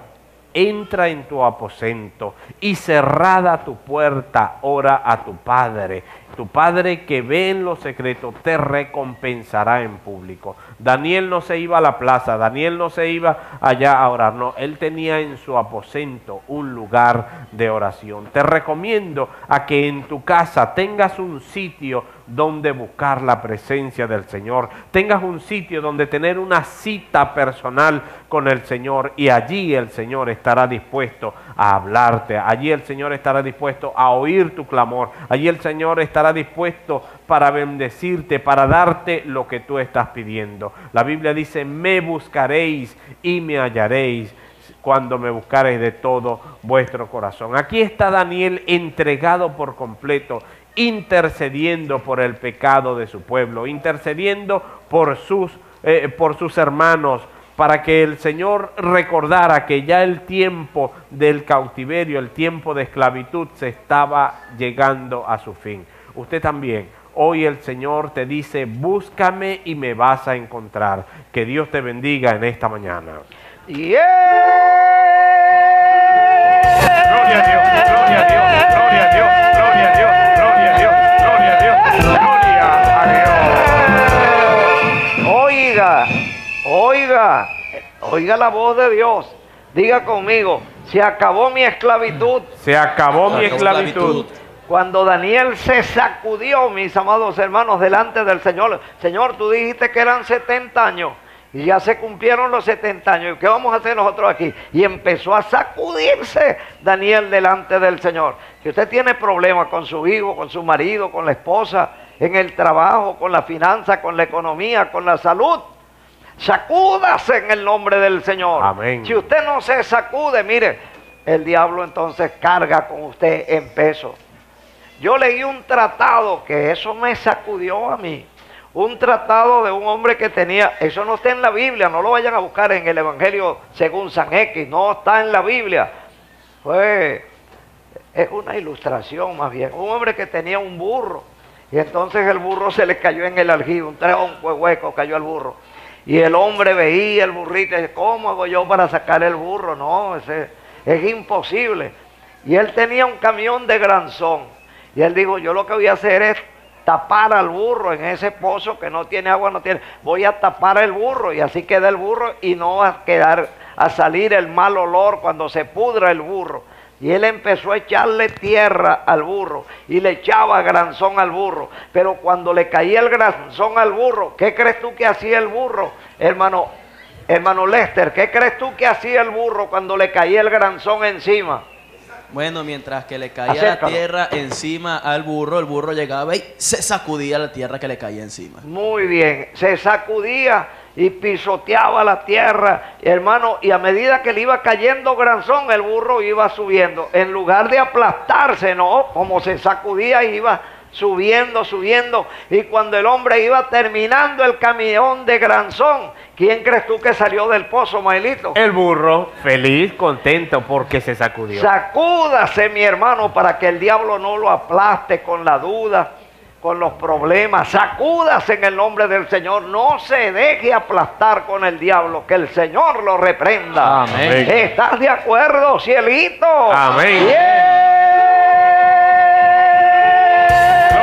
entra en tu aposento y cerrada tu puerta, ora a tu Padre. Tu Padre que ve en lo secreto te recompensará en público. Daniel no se iba a la plaza, Daniel no se iba allá a orar, no. Él tenía en su aposento un lugar de oración. Te recomiendo a que en tu casa tengas un sitio donde buscar la presencia del Señor. Tengas un sitio donde tener una cita personal con el Señor, y allí el Señor estará dispuesto a hablarte. Allí el Señor estará dispuesto a oír tu clamor. Allí el Señor estará dispuesto para bendecirte, para darte lo que tú estás pidiendo. La Biblia dice: me buscaréis y me hallaréis cuando me buscaréis de todo vuestro corazón. Aquí está Daniel entregado por completo, intercediendo por el pecado de su pueblo, intercediendo por sus hermanos, para que el Señor recordara que ya el tiempo del cautiverio, el tiempo de esclavitud, se estaba llegando a su fin. Usted también, hoy el Señor te dice: búscame y me vas a encontrar. Que Dios te bendiga en esta mañana. Gloria a Dios, gloria a Dios, gloria a Dios, gloria a Dios. Oiga la voz de Dios. Diga conmigo, se acabó mi esclavitud. Se acabó mi esclavitud. Cuando Daniel se sacudió, mis amados hermanos, delante del Señor. Señor, tú dijiste que eran 70 años. Y ya se cumplieron los 70 años. ¿Y qué vamos a hacer nosotros aquí? Y empezó a sacudirse Daniel delante del Señor. Si usted tiene problemas con su hijo, con su marido, con la esposa, en el trabajo, con la finanza, con la economía, con la salud, sacúdase en el nombre del Señor. Amén. Si usted no se sacude, mire, el diablo entonces carga con usted en peso. Yo leí un tratado que eso me sacudió a mí. Un tratado de un hombre que tenía, eso no está en la Biblia, no lo vayan a buscar en el Evangelio según San X, no está en la Biblia. Es una ilustración más bien. Un hombre que tenía un burro, y entonces el burro se le cayó en el aljibe, un tronco hueco cayó al burro. Y el hombre veía el burrito y dice, ¿cómo hago yo para sacar el burro? No, es imposible. Y él tenía un camión de granzón, y él dijo, yo lo que voy a hacer es tapar al burro en ese pozo que no tiene agua, no tiene, voy a tapar el burro y así queda el burro y no va a quedar a salir el mal olor cuando se pudra el burro. Y él empezó a echarle tierra al burro y le echaba granzón al burro, pero cuando le caía el granzón al burro, ¿qué crees tú que hacía el burro, hermano Lester? ¿Qué crees tú que hacía el burro cuando le caía el granzón encima? Bueno, mientras que le caía la tierra encima al burro, el burro llegaba y se sacudía la tierra que le caía encima. Muy bien, se sacudía y pisoteaba la tierra, hermano, y a medida que le iba cayendo granzón, el burro iba subiendo. En lugar de aplastarse, no, como se sacudía, iba subiendo, subiendo, y cuando el hombre iba terminando el camión de granzón, ¿quién crees tú que salió del pozo, Maelito? El burro, feliz, contento, porque se sacudió. Sacúdase, mi hermano, para que el diablo no lo aplaste con la duda, con los problemas. Sacúdase en el nombre del Señor. No se deje aplastar con el diablo, que el Señor lo reprenda. Amén. ¿Estás de acuerdo, cielito? Amén. Gloria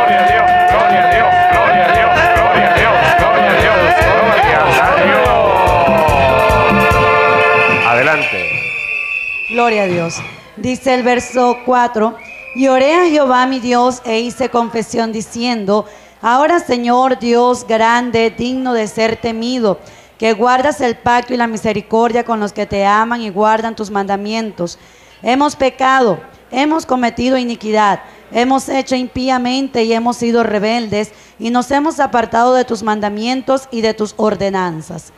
a Dios, gloria a Dios, gloria a Dios, gloria a Dios, gloria a Dios, gloria a Dios. Adelante. Gloria a Dios. Dice el verso 4, y oré a Jehová mi Dios e hice confesión diciendo, ahora Señor Dios grande, digno de ser temido, que guardas el pacto y la misericordia con los que te aman y guardan tus mandamientos. Hemos pecado, hemos cometido iniquidad, hemos hecho impíamente y hemos sido rebeldes y nos hemos apartado de tus mandamientos y de tus ordenanzas.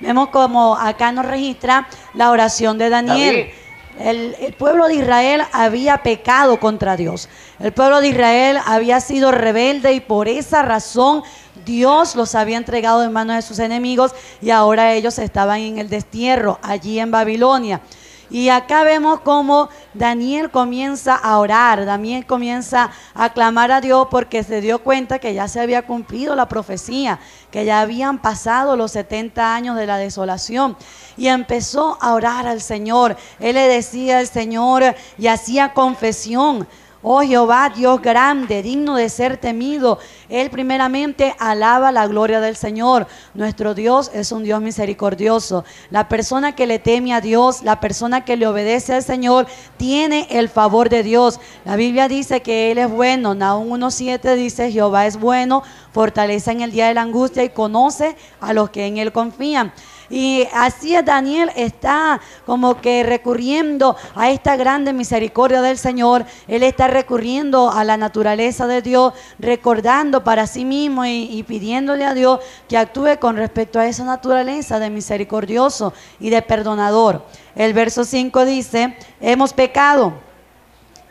Vemos como acá nos registra la oración de Daniel. El pueblo de Israel había pecado contra Dios. El pueblo de Israel había sido rebelde y por esa razón Dios los había entregado en manos de sus enemigos y ahora ellos estaban en el destierro, allí en Babilonia. Y acá vemos cómo Daniel comienza a orar, Daniel comienza a clamar a Dios porque se dio cuenta que ya se había cumplido la profecía, que ya habían pasado los 70 años de la desolación. Y empezó a orar al Señor. Él le decía al Señor y hacía confesión. Oh Jehová, Dios grande, digno de ser temido. Él primeramente alaba la gloria del Señor. Nuestro Dios es un Dios misericordioso. La persona que le teme a Dios, la persona que le obedece al Señor, tiene el favor de Dios. La Biblia dice que Él es bueno. Nahum 1:7 dice, Jehová es bueno, fortaleza en el día de la angustia y conoce a los que en Él confían. Y así Daniel está como que recurriendo a esta grande misericordia del Señor. Él está recurriendo a la naturaleza de Dios, recordando para sí mismo y pidiéndole a Dios que actúe con respecto a esa naturaleza de misericordioso y de perdonador. El verso 5 dice, hemos pecado,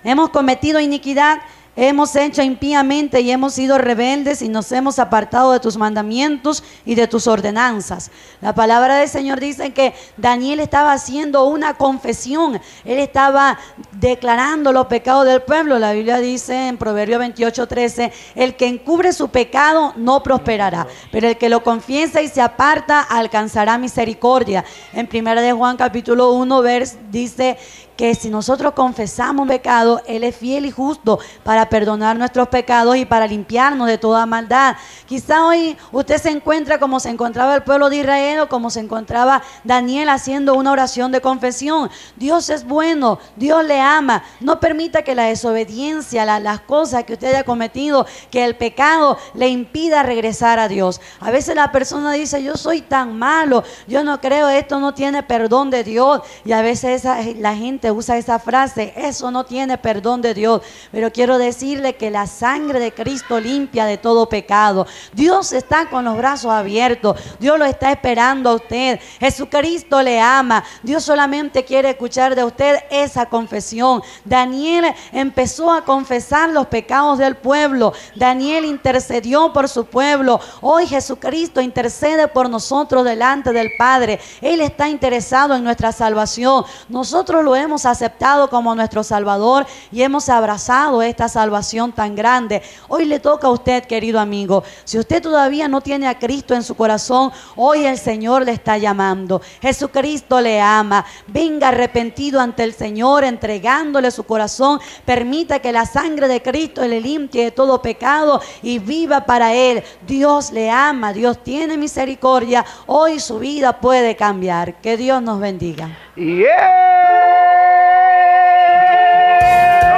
hemos cometido iniquidad, hemos hecho impíamente y hemos sido rebeldes y nos hemos apartado de tus mandamientos y de tus ordenanzas. La palabra del Señor dice que Daniel estaba haciendo una confesión. Él estaba declarando los pecados del pueblo. La Biblia dice en Proverbios 28:13, el que encubre su pecado no prosperará, pero el que lo confiesa y se aparta alcanzará misericordia. En 1 de Juan capítulo 1 dice que si nosotros confesamos pecado, Él es fiel y justo para perdonar nuestros pecados y para limpiarnos de toda maldad. Quizá hoy usted se encuentra como se encontraba el pueblo de Israel o como se encontraba Daniel haciendo una oración de confesión. Dios es bueno, Dios le ama. No permita que la desobediencia, las cosas que usted haya cometido, que el pecado le impida regresar a Dios. A veces la persona dice, yo soy tan malo, yo no creo, esto no tiene perdón de Dios. Y a veces la gente usa esa frase, eso no tiene perdón de Dios. Pero quiero decirle que la sangre de Cristo limpia de todo pecado. Dios está con los brazos abiertos, Dios lo está esperando a usted. Jesucristo le ama, Dios solamente quiere escuchar de usted esa confesión. Daniel empezó a confesar los pecados del pueblo, Daniel intercedió por su pueblo. Hoy Jesucristo intercede por nosotros delante del Padre. Él está interesado en nuestra salvación. Nosotros lo hemos aceptado como nuestro Salvador y hemos abrazado esta salvación tan grande. Hoy le toca a usted, querido amigo, si usted todavía no tiene a Cristo en su corazón, hoy el Señor le está llamando. Jesucristo le ama. Venga arrepentido ante el Señor, entregándole su corazón. Permita que la sangre de Cristo le limpie de todo pecado y viva para Él. Dios le ama, Dios tiene misericordia. Hoy su vida puede cambiar. Que Dios nos bendiga. Gloria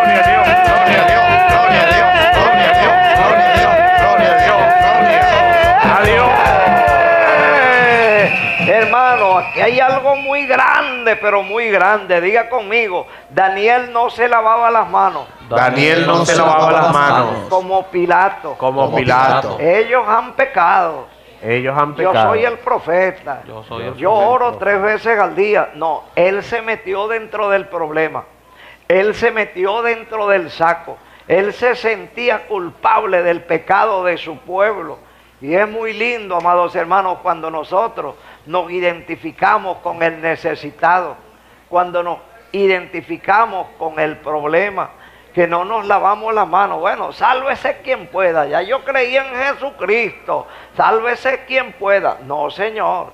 a Dios, gloria a Dios, gloria a Dios, gloria a Dios, gloria a Dios, gloria a Dios, gloria a Dios, gloria a Dios. Hermano, aquí hay algo muy grande, pero muy grande. Diga conmigo, Daniel no se lavaba las manos. Daniel no se lavaba las manos. Como Pilato. Como Pilato. Ellos han pecado. Ellos han pecado. Yo soy el profeta. Yo oro 3 veces al día. No, él se metió dentro del problema. Él se metió dentro del saco. Él se sentía culpable del pecado de su pueblo. Y es muy lindo, amados hermanos, cuando nosotros nos identificamos con el necesitado, cuando nos identificamos con el problema, que no nos lavamos las manos. Bueno, sálvese quien pueda. Ya yo creí en Jesucristo. Sálvese quien pueda. No, Señor.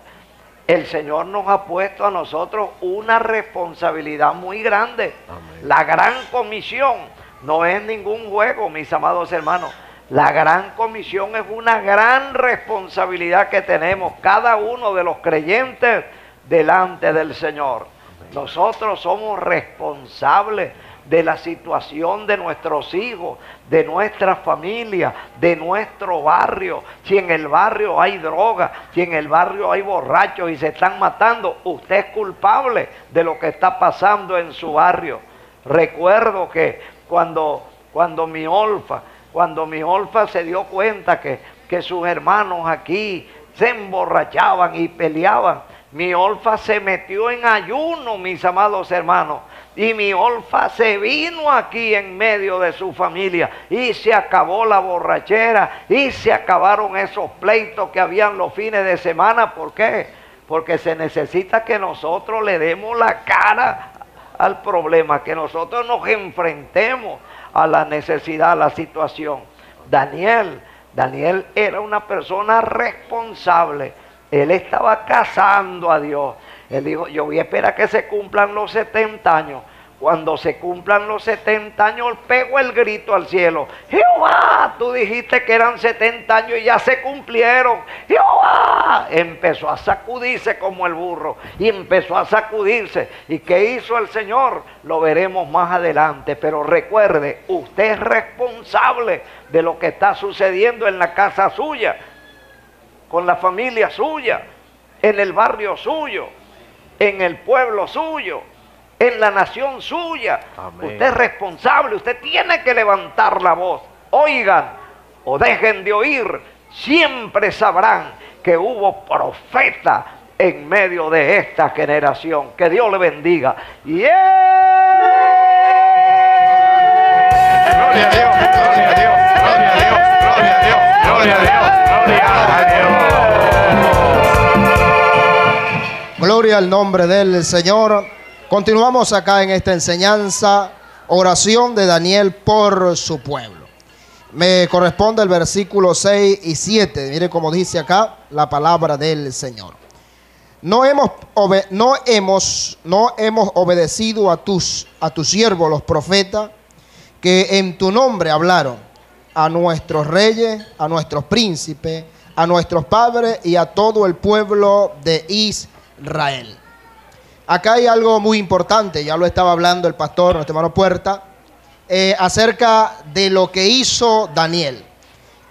El Señor nos ha puesto a nosotros una responsabilidad muy grande. Amén. La gran comisión no es ningún juego, mis amados hermanos. La gran comisión es una gran responsabilidad que tenemos cada uno de los creyentes delante del Señor. Amén. Nosotros somos responsables de la situación de nuestros hijos, de nuestra familia, de nuestro barrio. Si en el barrio hay droga, si en el barrio hay borrachos y se están matando, usted es culpable de lo que está pasando en su barrio. Recuerdo que cuando mi Olfa se dio cuenta que sus hermanos aquí se emborrachaban y peleaban, mi Olfa se metió en ayuno, mis amados hermanos. Y mi Olfa se vino aquí en medio de su familia y se acabó la borrachera y se acabaron esos pleitos que habían los fines de semana. ¿Por qué? Porque se necesita que nosotros le demos la cara al problema, que nosotros nos enfrentemos a la necesidad, a la situación. Daniel era una persona responsable. Él estaba cazando a Dios. Él dijo, yo voy a esperar que se cumplan los 70 años. Cuando se cumplan los 70 años, pego el grito al cielo. Jehová, tú dijiste que eran 70 años y ya se cumplieron. Jehová, empezó a sacudirse como el burro. Y empezó a sacudirse. ¿Y qué hizo el Señor? Lo veremos más adelante. Pero recuerde, usted es responsable de lo que está sucediendo en la casa suya, con la familia suya, en el barrio suyo, en el pueblo suyo, en la nación suya. Amén. Usted es responsable, usted tiene que levantar la voz. Oigan o dejen de oír, siempre sabrán que hubo profeta en medio de esta generación. Que Dios le bendiga. Gloria a Dios, gloria a Dios, gloria a Dios, gloria a Dios, gloria a Dios, gloria a Dios. Gloria al nombre del Señor. Continuamos acá en esta enseñanza, oración de Daniel por su pueblo. Me corresponde el versículo 6 y 7. Mire cómo dice acá la palabra del Señor. No hemos obedecido a tus siervos, los profetas, que en tu nombre hablaron, a nuestros reyes, a nuestros príncipes, a nuestros padres y a todo el pueblo de Israel. Acá hay algo muy importante, ya lo estaba hablando el pastor, nuestro hermano Puerta, acerca de lo que hizo Daniel.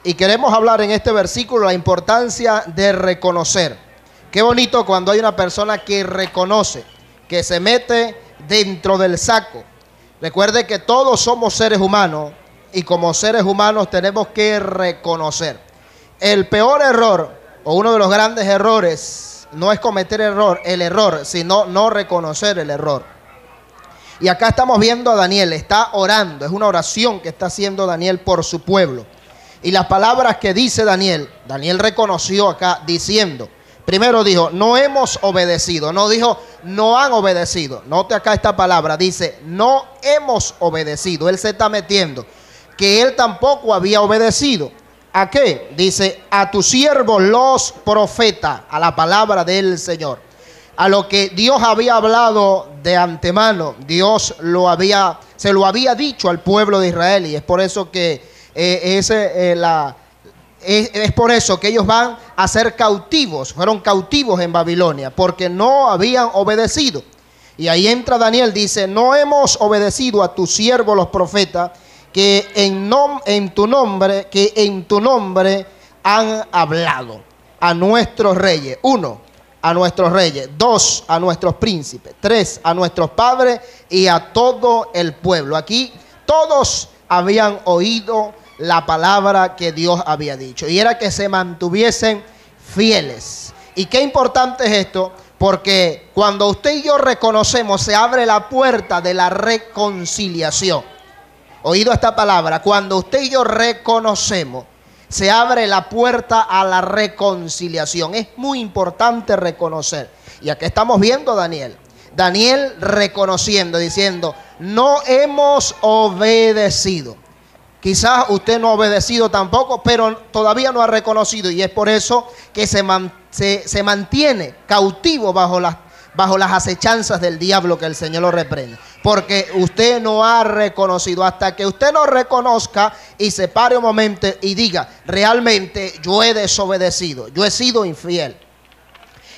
Y queremos hablar en este versículo la importancia de reconocer. Qué bonito cuando hay una persona que reconoce, que se mete dentro del saco. Recuerde que todos somos seres humanos y como seres humanos tenemos que reconocer. El peor error o uno de los grandes errores no es cometer el error, sino no reconocer el error. Y acá estamos viendo a Daniel, está orando, es una oración que está haciendo Daniel por su pueblo. Y las palabras que dice Daniel reconoció acá diciendo, primero dijo, no hemos obedecido. No dijo, no han obedecido. Note acá esta palabra. Dice, no hemos obedecido. Él se está metiendo. Que él tampoco había obedecido. ¿A qué? Dice, a tus siervos los profetas. A la palabra del Señor. A lo que Dios había hablado de antemano. Dios se lo había dicho al pueblo de Israel. Y es por eso que es por eso que ellos van a ser cautivos, fueron cautivos en Babilonia, porque no habían obedecido. Y ahí entra Daniel, dice, no hemos obedecido a tus siervos los profetas, que en tu nombre han hablado a nuestros reyes. 1, a nuestros reyes. 2, a nuestros príncipes. 3, a nuestros padres y a todo el pueblo. Aquí todos habían oído la palabra que Dios había dicho. Y era que se mantuviesen fieles. Y qué importante es esto. Porque cuando usted y yo reconocemos, se abre la puerta de la reconciliación. Oído esta palabra. Cuando usted y yo reconocemos, se abre la puerta a la reconciliación. Es muy importante reconocer. Y aquí estamos viendo a Daniel. Daniel reconociendo, diciendo, no hemos obedecido. Quizás usted no ha obedecido tampoco, pero todavía no ha reconocido. Y es por eso que se mantiene cautivo bajo las acechanzas del diablo, que el Señor lo reprenda. Porque usted no ha reconocido. Hasta que usted no reconozca y se pare un momento y diga, realmente yo he desobedecido, yo he sido infiel.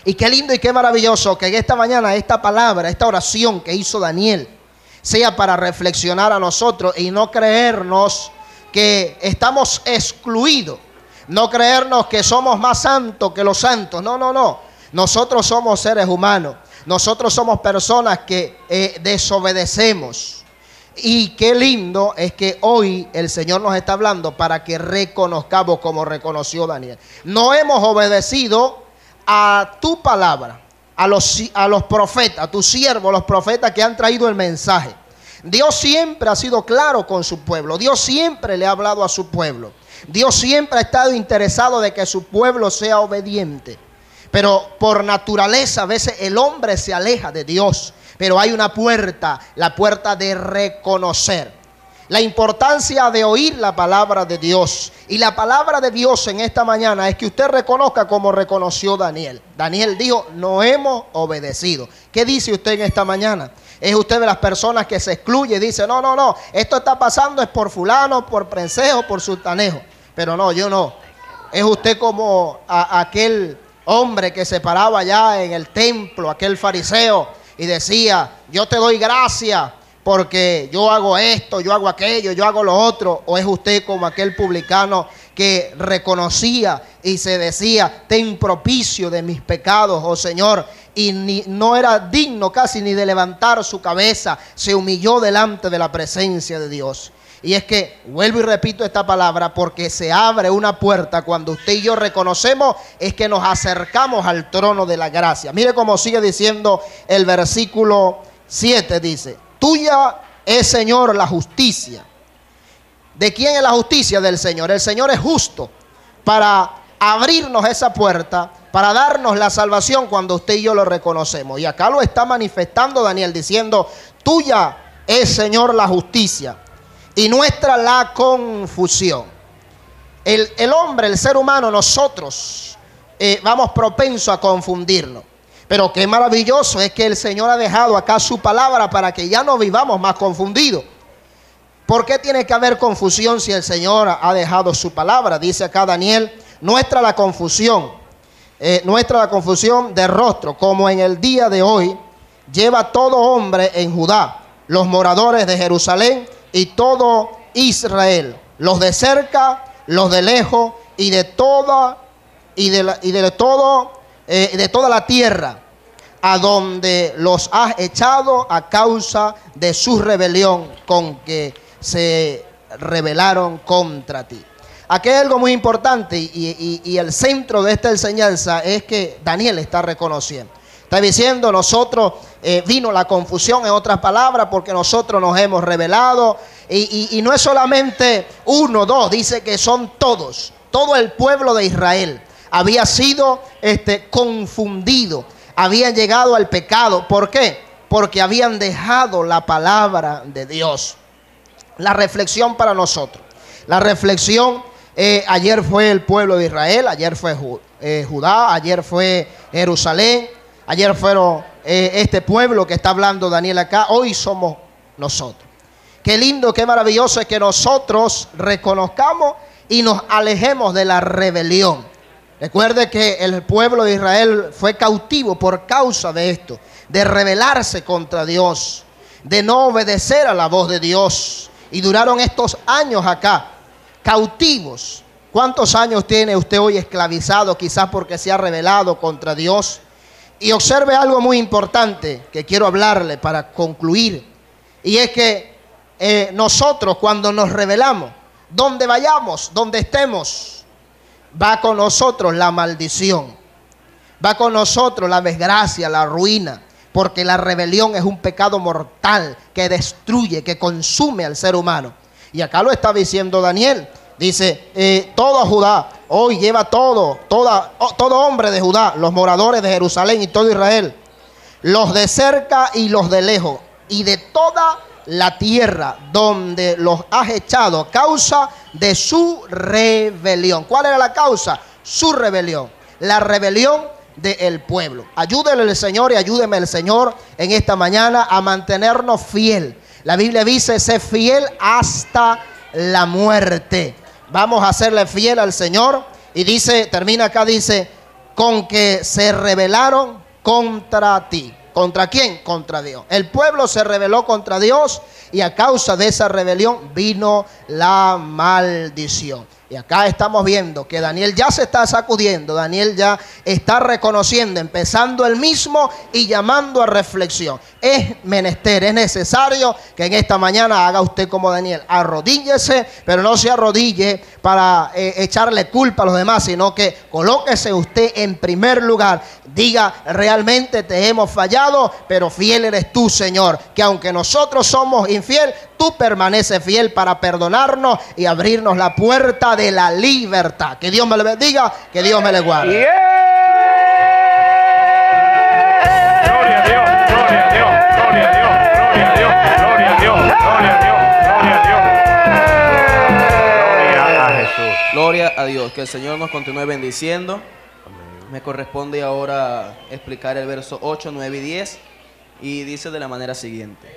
Y qué lindo y qué maravilloso que en esta mañana esta palabra, esta oración que hizo Daniel, sea para reflexionar a nosotros y no creernos que estamos excluidos, no creernos que somos más santos que los santos. No, nosotros somos seres humanos, nosotros somos personas que desobedecemos. Y qué lindo es que hoy el Señor nos está hablando para que reconozcamos, como reconoció Daniel, no hemos obedecido a tu palabra, a los profetas, a tus siervos, los profetas que han traído el mensaje. Dios siempre ha sido claro con su pueblo. Dios siempre le ha hablado a su pueblo. Dios siempre ha estado interesado de que su pueblo sea obediente. Pero por naturaleza a veces el hombre se aleja de Dios. Pero hay una puerta, la puerta de reconocer. La importancia de oír la palabra de Dios. Y la palabra de Dios en esta mañana es que usted reconozca como reconoció Daniel. Daniel dijo, no hemos obedecido. ¿Qué dice usted en esta mañana? ¿Es usted de las personas que se excluye y dice, no, esto está pasando es por fulano, por prensejo, por sultanejo? Pero no, yo no. ¿Es usted como aquel hombre que se paraba allá en el templo, aquel fariseo, y decía, yo te doy gracias porque yo hago esto, yo hago aquello, yo hago lo otro? ¿O es usted como aquel publicano que reconocía y se decía, ten propicio de mis pecados, oh Señor? Y no era digno casi ni de levantar su cabeza, se humilló delante de la presencia de Dios. Y es que, vuelvo y repito esta palabra, porque se abre una puerta cuando usted y yo reconocemos, es que nos acercamos al trono de la gracia. Mire cómo sigue diciendo el versículo 7, dice, tuya es, Señor, la justicia. ¿De quién es la justicia? Del Señor. El Señor es justo para abrirnos esa puerta, para darnos la salvación cuando usted y yo lo reconocemos. Y acá lo está manifestando Daniel diciendo, tuya es, Señor, la justicia y nuestra la confusión. El hombre, el ser humano, nosotros vamos propensos a confundirnos. Pero qué maravilloso es que el Señor ha dejado acá su palabra para que ya no vivamos más confundidos. ¿Por qué tiene que haber confusión si el Señor ha dejado su palabra? Dice acá Daniel, nuestra la confusión, de rostro, como en el día de hoy, lleva todo hombre en Judá, los moradores de Jerusalén y todo Israel, los de cerca, los de lejos y de toda la tierra, a donde los has echado a causa de su rebelión con que se rebelaron contra ti. Aquí hay algo muy importante y el centro de esta enseñanza es que Daniel está reconociendo. Está diciendo, nosotros vino la confusión, en otras palabras, porque nosotros nos hemos rebelado. Y no es solamente uno, dos, dice que son todos. Todo el pueblo de Israel había sido confundido, había llegado al pecado. ¿Por qué? Porque habían dejado la palabra de Dios. La reflexión para nosotros. La reflexión, ayer fue el pueblo de Israel, ayer fue Judá, ayer fue Jerusalén. Ayer fueron este pueblo que está hablando Daniel acá. Hoy somos nosotros. Qué lindo, qué maravilloso es que nosotros reconozcamos y nos alejemos de la rebelión. Recuerde que el pueblo de Israel fue cautivo por causa de esto. De rebelarse contra Dios. De no obedecer a la voz de Dios. Y duraron estos años acá. Cautivos. ¿Cuántos años tiene usted hoy esclavizado? Quizás porque se ha rebelado contra Dios. Y observe algo muy importante que quiero hablarle para concluir. Y es que nosotros cuando nos rebelamos, donde vayamos, donde estemos, va con nosotros la maldición. Va con nosotros la desgracia, la ruina. Porque la rebelión es un pecado mortal que destruye, que consume al ser humano. Y acá lo está diciendo Daniel. Dice, toda Judá, hoy lleva todo hombre de Judá, los moradores de Jerusalén y todo Israel, los de cerca y los de lejos, y de toda la tierra donde los has echado a causa de su rebelión. ¿Cuál era la causa? Su rebelión, la rebelión del pueblo. Ayúdele el Señor y ayúdeme el Señor en esta mañana a mantenernos fiel. La Biblia dice, sé fiel hasta la muerte. Vamos a hacerle fiel al Señor. Y dice, termina acá, dice, con que se rebelaron contra ti. ¿Contra quién? Contra Dios. El pueblo se rebeló contra Dios y a causa de esa rebelión vino la maldición. Y acá estamos viendo que Daniel ya se está sacudiendo, Daniel ya está reconociendo, empezando él mismo y llamando a reflexión. Es menester, es necesario que en esta mañana haga usted como Daniel, arrodíllese, pero no se arrodille para echarle culpa a los demás, sino que colóquese usted en primer lugar, diga realmente te hemos fallado, pero fiel eres tú, Señor, que aunque nosotros somos infieles, tú permaneces fiel para perdonarnos y abrirnos la puerta de la libertad. Que Dios me le bendiga, que Dios me le guarde. Gloria a Dios, gloria a Dios, gloria a Dios, gloria a Dios, gloria a Dios, gloria a Dios, gloria a Dios. Gloria a Jesús. Gloria a Dios, que el Señor nos continúe bendiciendo. Me corresponde ahora explicar el verso 8, 9 y 10 y dice de la manera siguiente.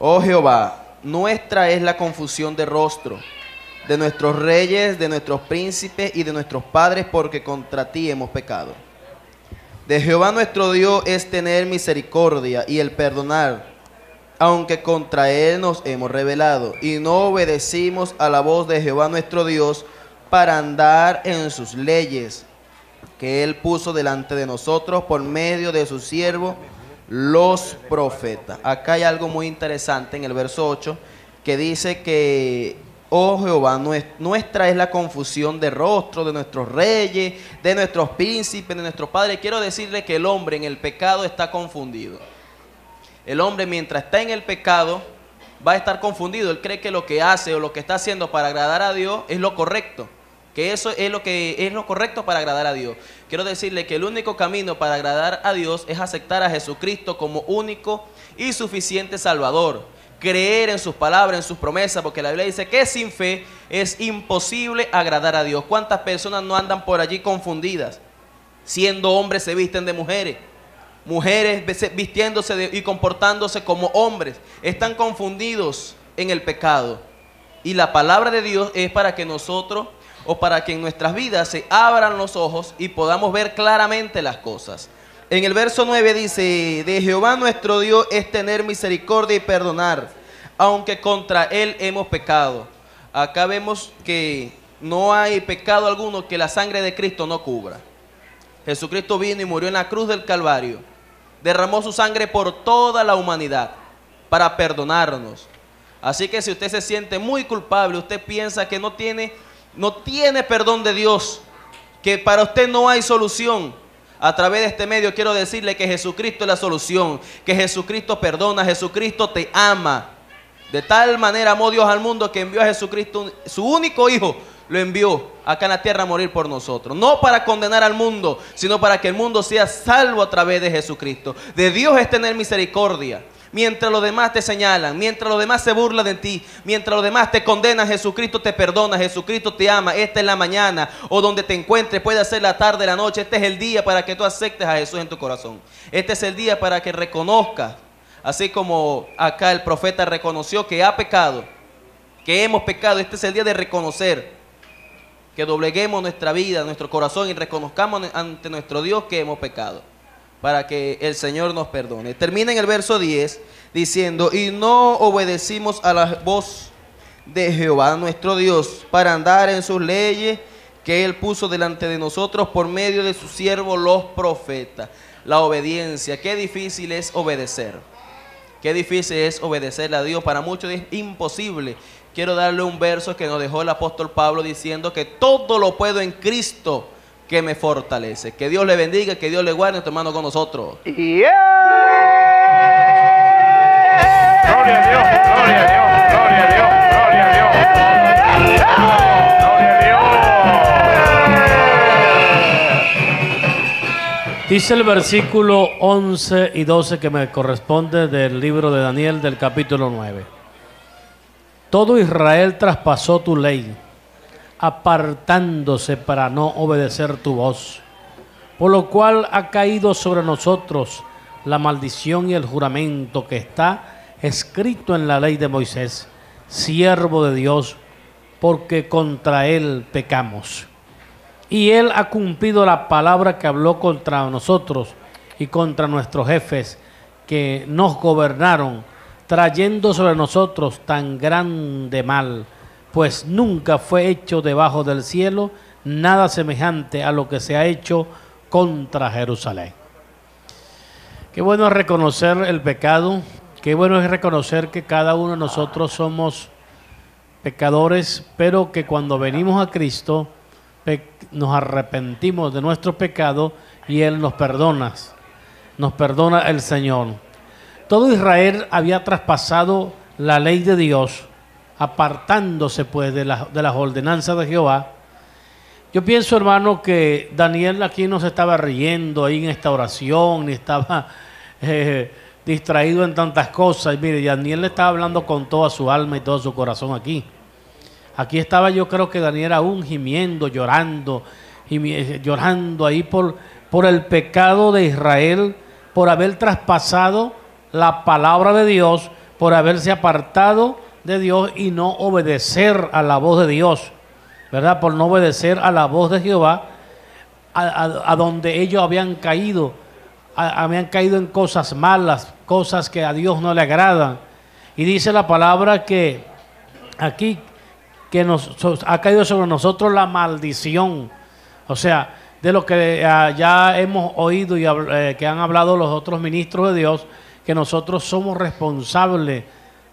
Oh Jehová, nuestra es la confusión de rostro, de nuestros reyes, de nuestros príncipes y de nuestros padres, porque contra ti hemos pecado. De Jehová nuestro Dios es tener misericordia y el perdonar, aunque contra él nos hemos rebelado y no obedecimos a la voz de Jehová nuestro Dios para andar en sus leyes, que él puso delante de nosotros por medio de su siervo, los profetas. Acá hay algo muy interesante en el verso 8 que dice que, oh Jehová, nuestra es la confusión de rostro, de nuestros reyes, de nuestros príncipes, de nuestros padres. Quiero decirle que el hombre en el pecado está confundido. El hombre mientras está en el pecado va a estar confundido. Él cree que lo que hace o lo que está haciendo para agradar a Dios es lo correcto. Que eso es lo que es lo correcto para agradar a Dios. Quiero decirle que el único camino para agradar a Dios es aceptar a Jesucristo como único y suficiente Salvador. Creer en sus palabras, en sus promesas, porque la Biblia dice que sin fe es imposible agradar a Dios. ¿Cuántas personas no andan por allí confundidas? Siendo hombres se visten de mujeres, mujeres vistiéndose y comportándose como hombres. Están confundidos en el pecado. Y la palabra de Dios es para que nosotros, o para que en nuestras vidas se abran los ojos y podamos ver claramente las cosas. En el verso 9 dice: de Jehová nuestro Dios es tener misericordia y perdonar, aunque contra él hemos pecado. Acá vemos que no hay pecado alguno que la sangre de Cristo no cubra. Jesucristo vino y murió en la cruz del Calvario. Derramó su sangre por toda la humanidad para perdonarnos. Así que si usted se siente muy culpable, usted piensa que no tiene perdón de Dios, que para usted no hay solución, a través de este medio quiero decirle que Jesucristo es la solución, que Jesucristo perdona, Jesucristo te ama. De tal manera amó Dios al mundo que envió a Jesucristo, su único hijo, lo envió acá en la tierra a morir por nosotros. No para condenar al mundo, sino para que el mundo sea salvo a través de Jesucristo. De Dios es tener misericordia. Mientras los demás te señalan, mientras los demás se burlan de ti, mientras los demás te condenan, Jesucristo te perdona, Jesucristo te ama. Esta es la mañana, o donde te encuentres, puede ser la tarde, la noche. Este es el día para que tú aceptes a Jesús en tu corazón. Este es el día para que reconozcas, así como acá el profeta reconoció que ha pecado, que hemos pecado. Este es el día de reconocer, que dobleguemos nuestra vida, nuestro corazón, y reconozcamos ante nuestro Dios que hemos pecado, para que el Señor nos perdone. Termina en el verso 10 diciendo: y no obedecimos a la voz de Jehová nuestro Dios para andar en sus leyes que Él puso delante de nosotros por medio de sus siervos los profetas. La obediencia, qué difícil es obedecer. Qué difícil es obedecerle a Dios, para muchos es imposible. Quiero darle un verso que nos dejó el apóstol Pablo diciendo que todo lo puedo en Cristo que me fortalece. Que Dios le bendiga, que Dios le guarde, nuestro hermano con nosotros. Gloria a Dios, gloria a Dios, gloria a Dios, gloria a Dios, gloria a Dios. Dice el versículo 11 y 12 que me corresponde del libro de Daniel del capítulo 9. Todo Israel traspasó tu ley, apartándose para no obedecer tu voz, por lo cual ha caído sobre nosotros la maldición y el juramento que está escrito en la ley de Moisés, siervo de Dios, porque contra él pecamos. Y él ha cumplido la palabra que habló contra nosotros y contra nuestros jefes que nos gobernaron, trayendo sobre nosotros tan grande mal, pues nunca fue hecho debajo del cielo nada semejante a lo que se ha hecho contra Jerusalén. Qué bueno es reconocer el pecado, qué bueno es reconocer que cada uno de nosotros somos pecadores, pero que cuando venimos a Cristo nos arrepentimos de nuestro pecado y Él nos perdona el Señor. Todo Israel había traspasado la ley de Dios, apartándose pues de las ordenanzas de Jehová. Yo pienso, hermano, que Daniel aquí no se estaba riendo ahí en esta oración, ni estaba distraído en tantas cosas. Y mire, Daniel le estaba hablando con toda su alma y todo su corazón aquí. Aquí estaba, yo creo que Daniel aún gimiendo, llorando ahí por el pecado de Israel, por haber traspasado la palabra de Dios, por haberse apartado de Dios y no obedecer a la voz de Dios, ¿verdad? Por no obedecer a la voz de Jehová, a donde ellos habían caído en cosas malas, cosas que a Dios no le agradan. Y dice la palabra que aquí que ha caído sobre nosotros la maldición, o sea, de lo que ya hemos oído y que han hablado los otros ministros de Dios, que nosotros somos responsables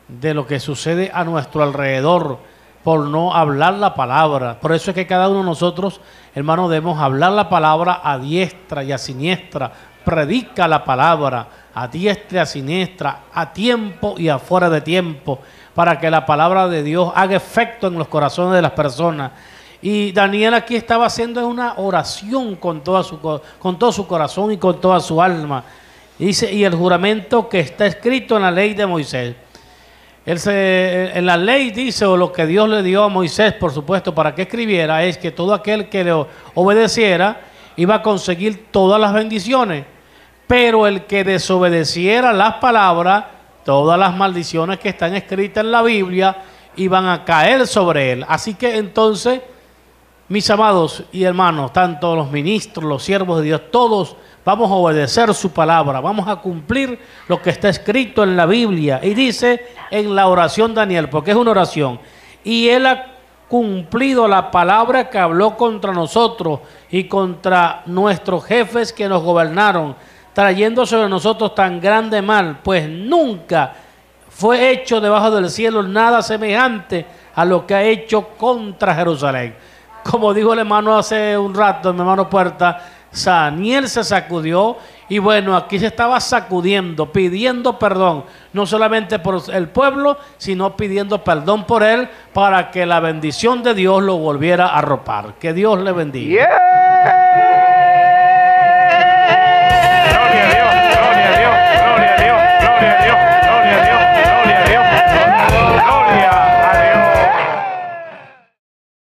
de lo que sucede a nuestro alrededor por no hablar la palabra. Por eso es que cada uno de nosotros, hermanos, debemos hablar la palabra a diestra y a siniestra. Predica la palabra a diestra y a siniestra, a tiempo y afuera de tiempo, para que la palabra de Dios haga efecto en los corazones de las personas. Y Daniel aquí estaba haciendo una oración con todo su corazón y con toda su alma. Dice: y el juramento que está escrito en la ley de Moisés. En la ley dice, o lo que Dios le dio a Moisés, por supuesto, para que escribiera, es que todo aquel que le obedeciera iba a conseguir todas las bendiciones. Pero el que desobedeciera las palabras, todas las maldiciones que están escritas en la Biblia iban a caer sobre él. Así que entonces, mis amados y hermanos, tanto los ministros, los siervos de Dios, todos vamos a obedecer su palabra, vamos a cumplir lo que está escrito en la Biblia. Y dice en la oración Daniel, porque es una oración, y él ha cumplido la palabra que habló contra nosotros y contra nuestros jefes que nos gobernaron, trayendo sobre nosotros tan grande mal, pues nunca fue hecho debajo del cielo nada semejante a lo que ha hecho contra Jerusalén. Como dijo el hermano hace un rato, mi hermano Puerta, Daniel se sacudió, y bueno, aquí se estaba sacudiendo, pidiendo perdón, no solamente por el pueblo, sino pidiendo perdón por él, para que la bendición de Dios lo volviera a arropar. Que Dios le bendiga. Yeah.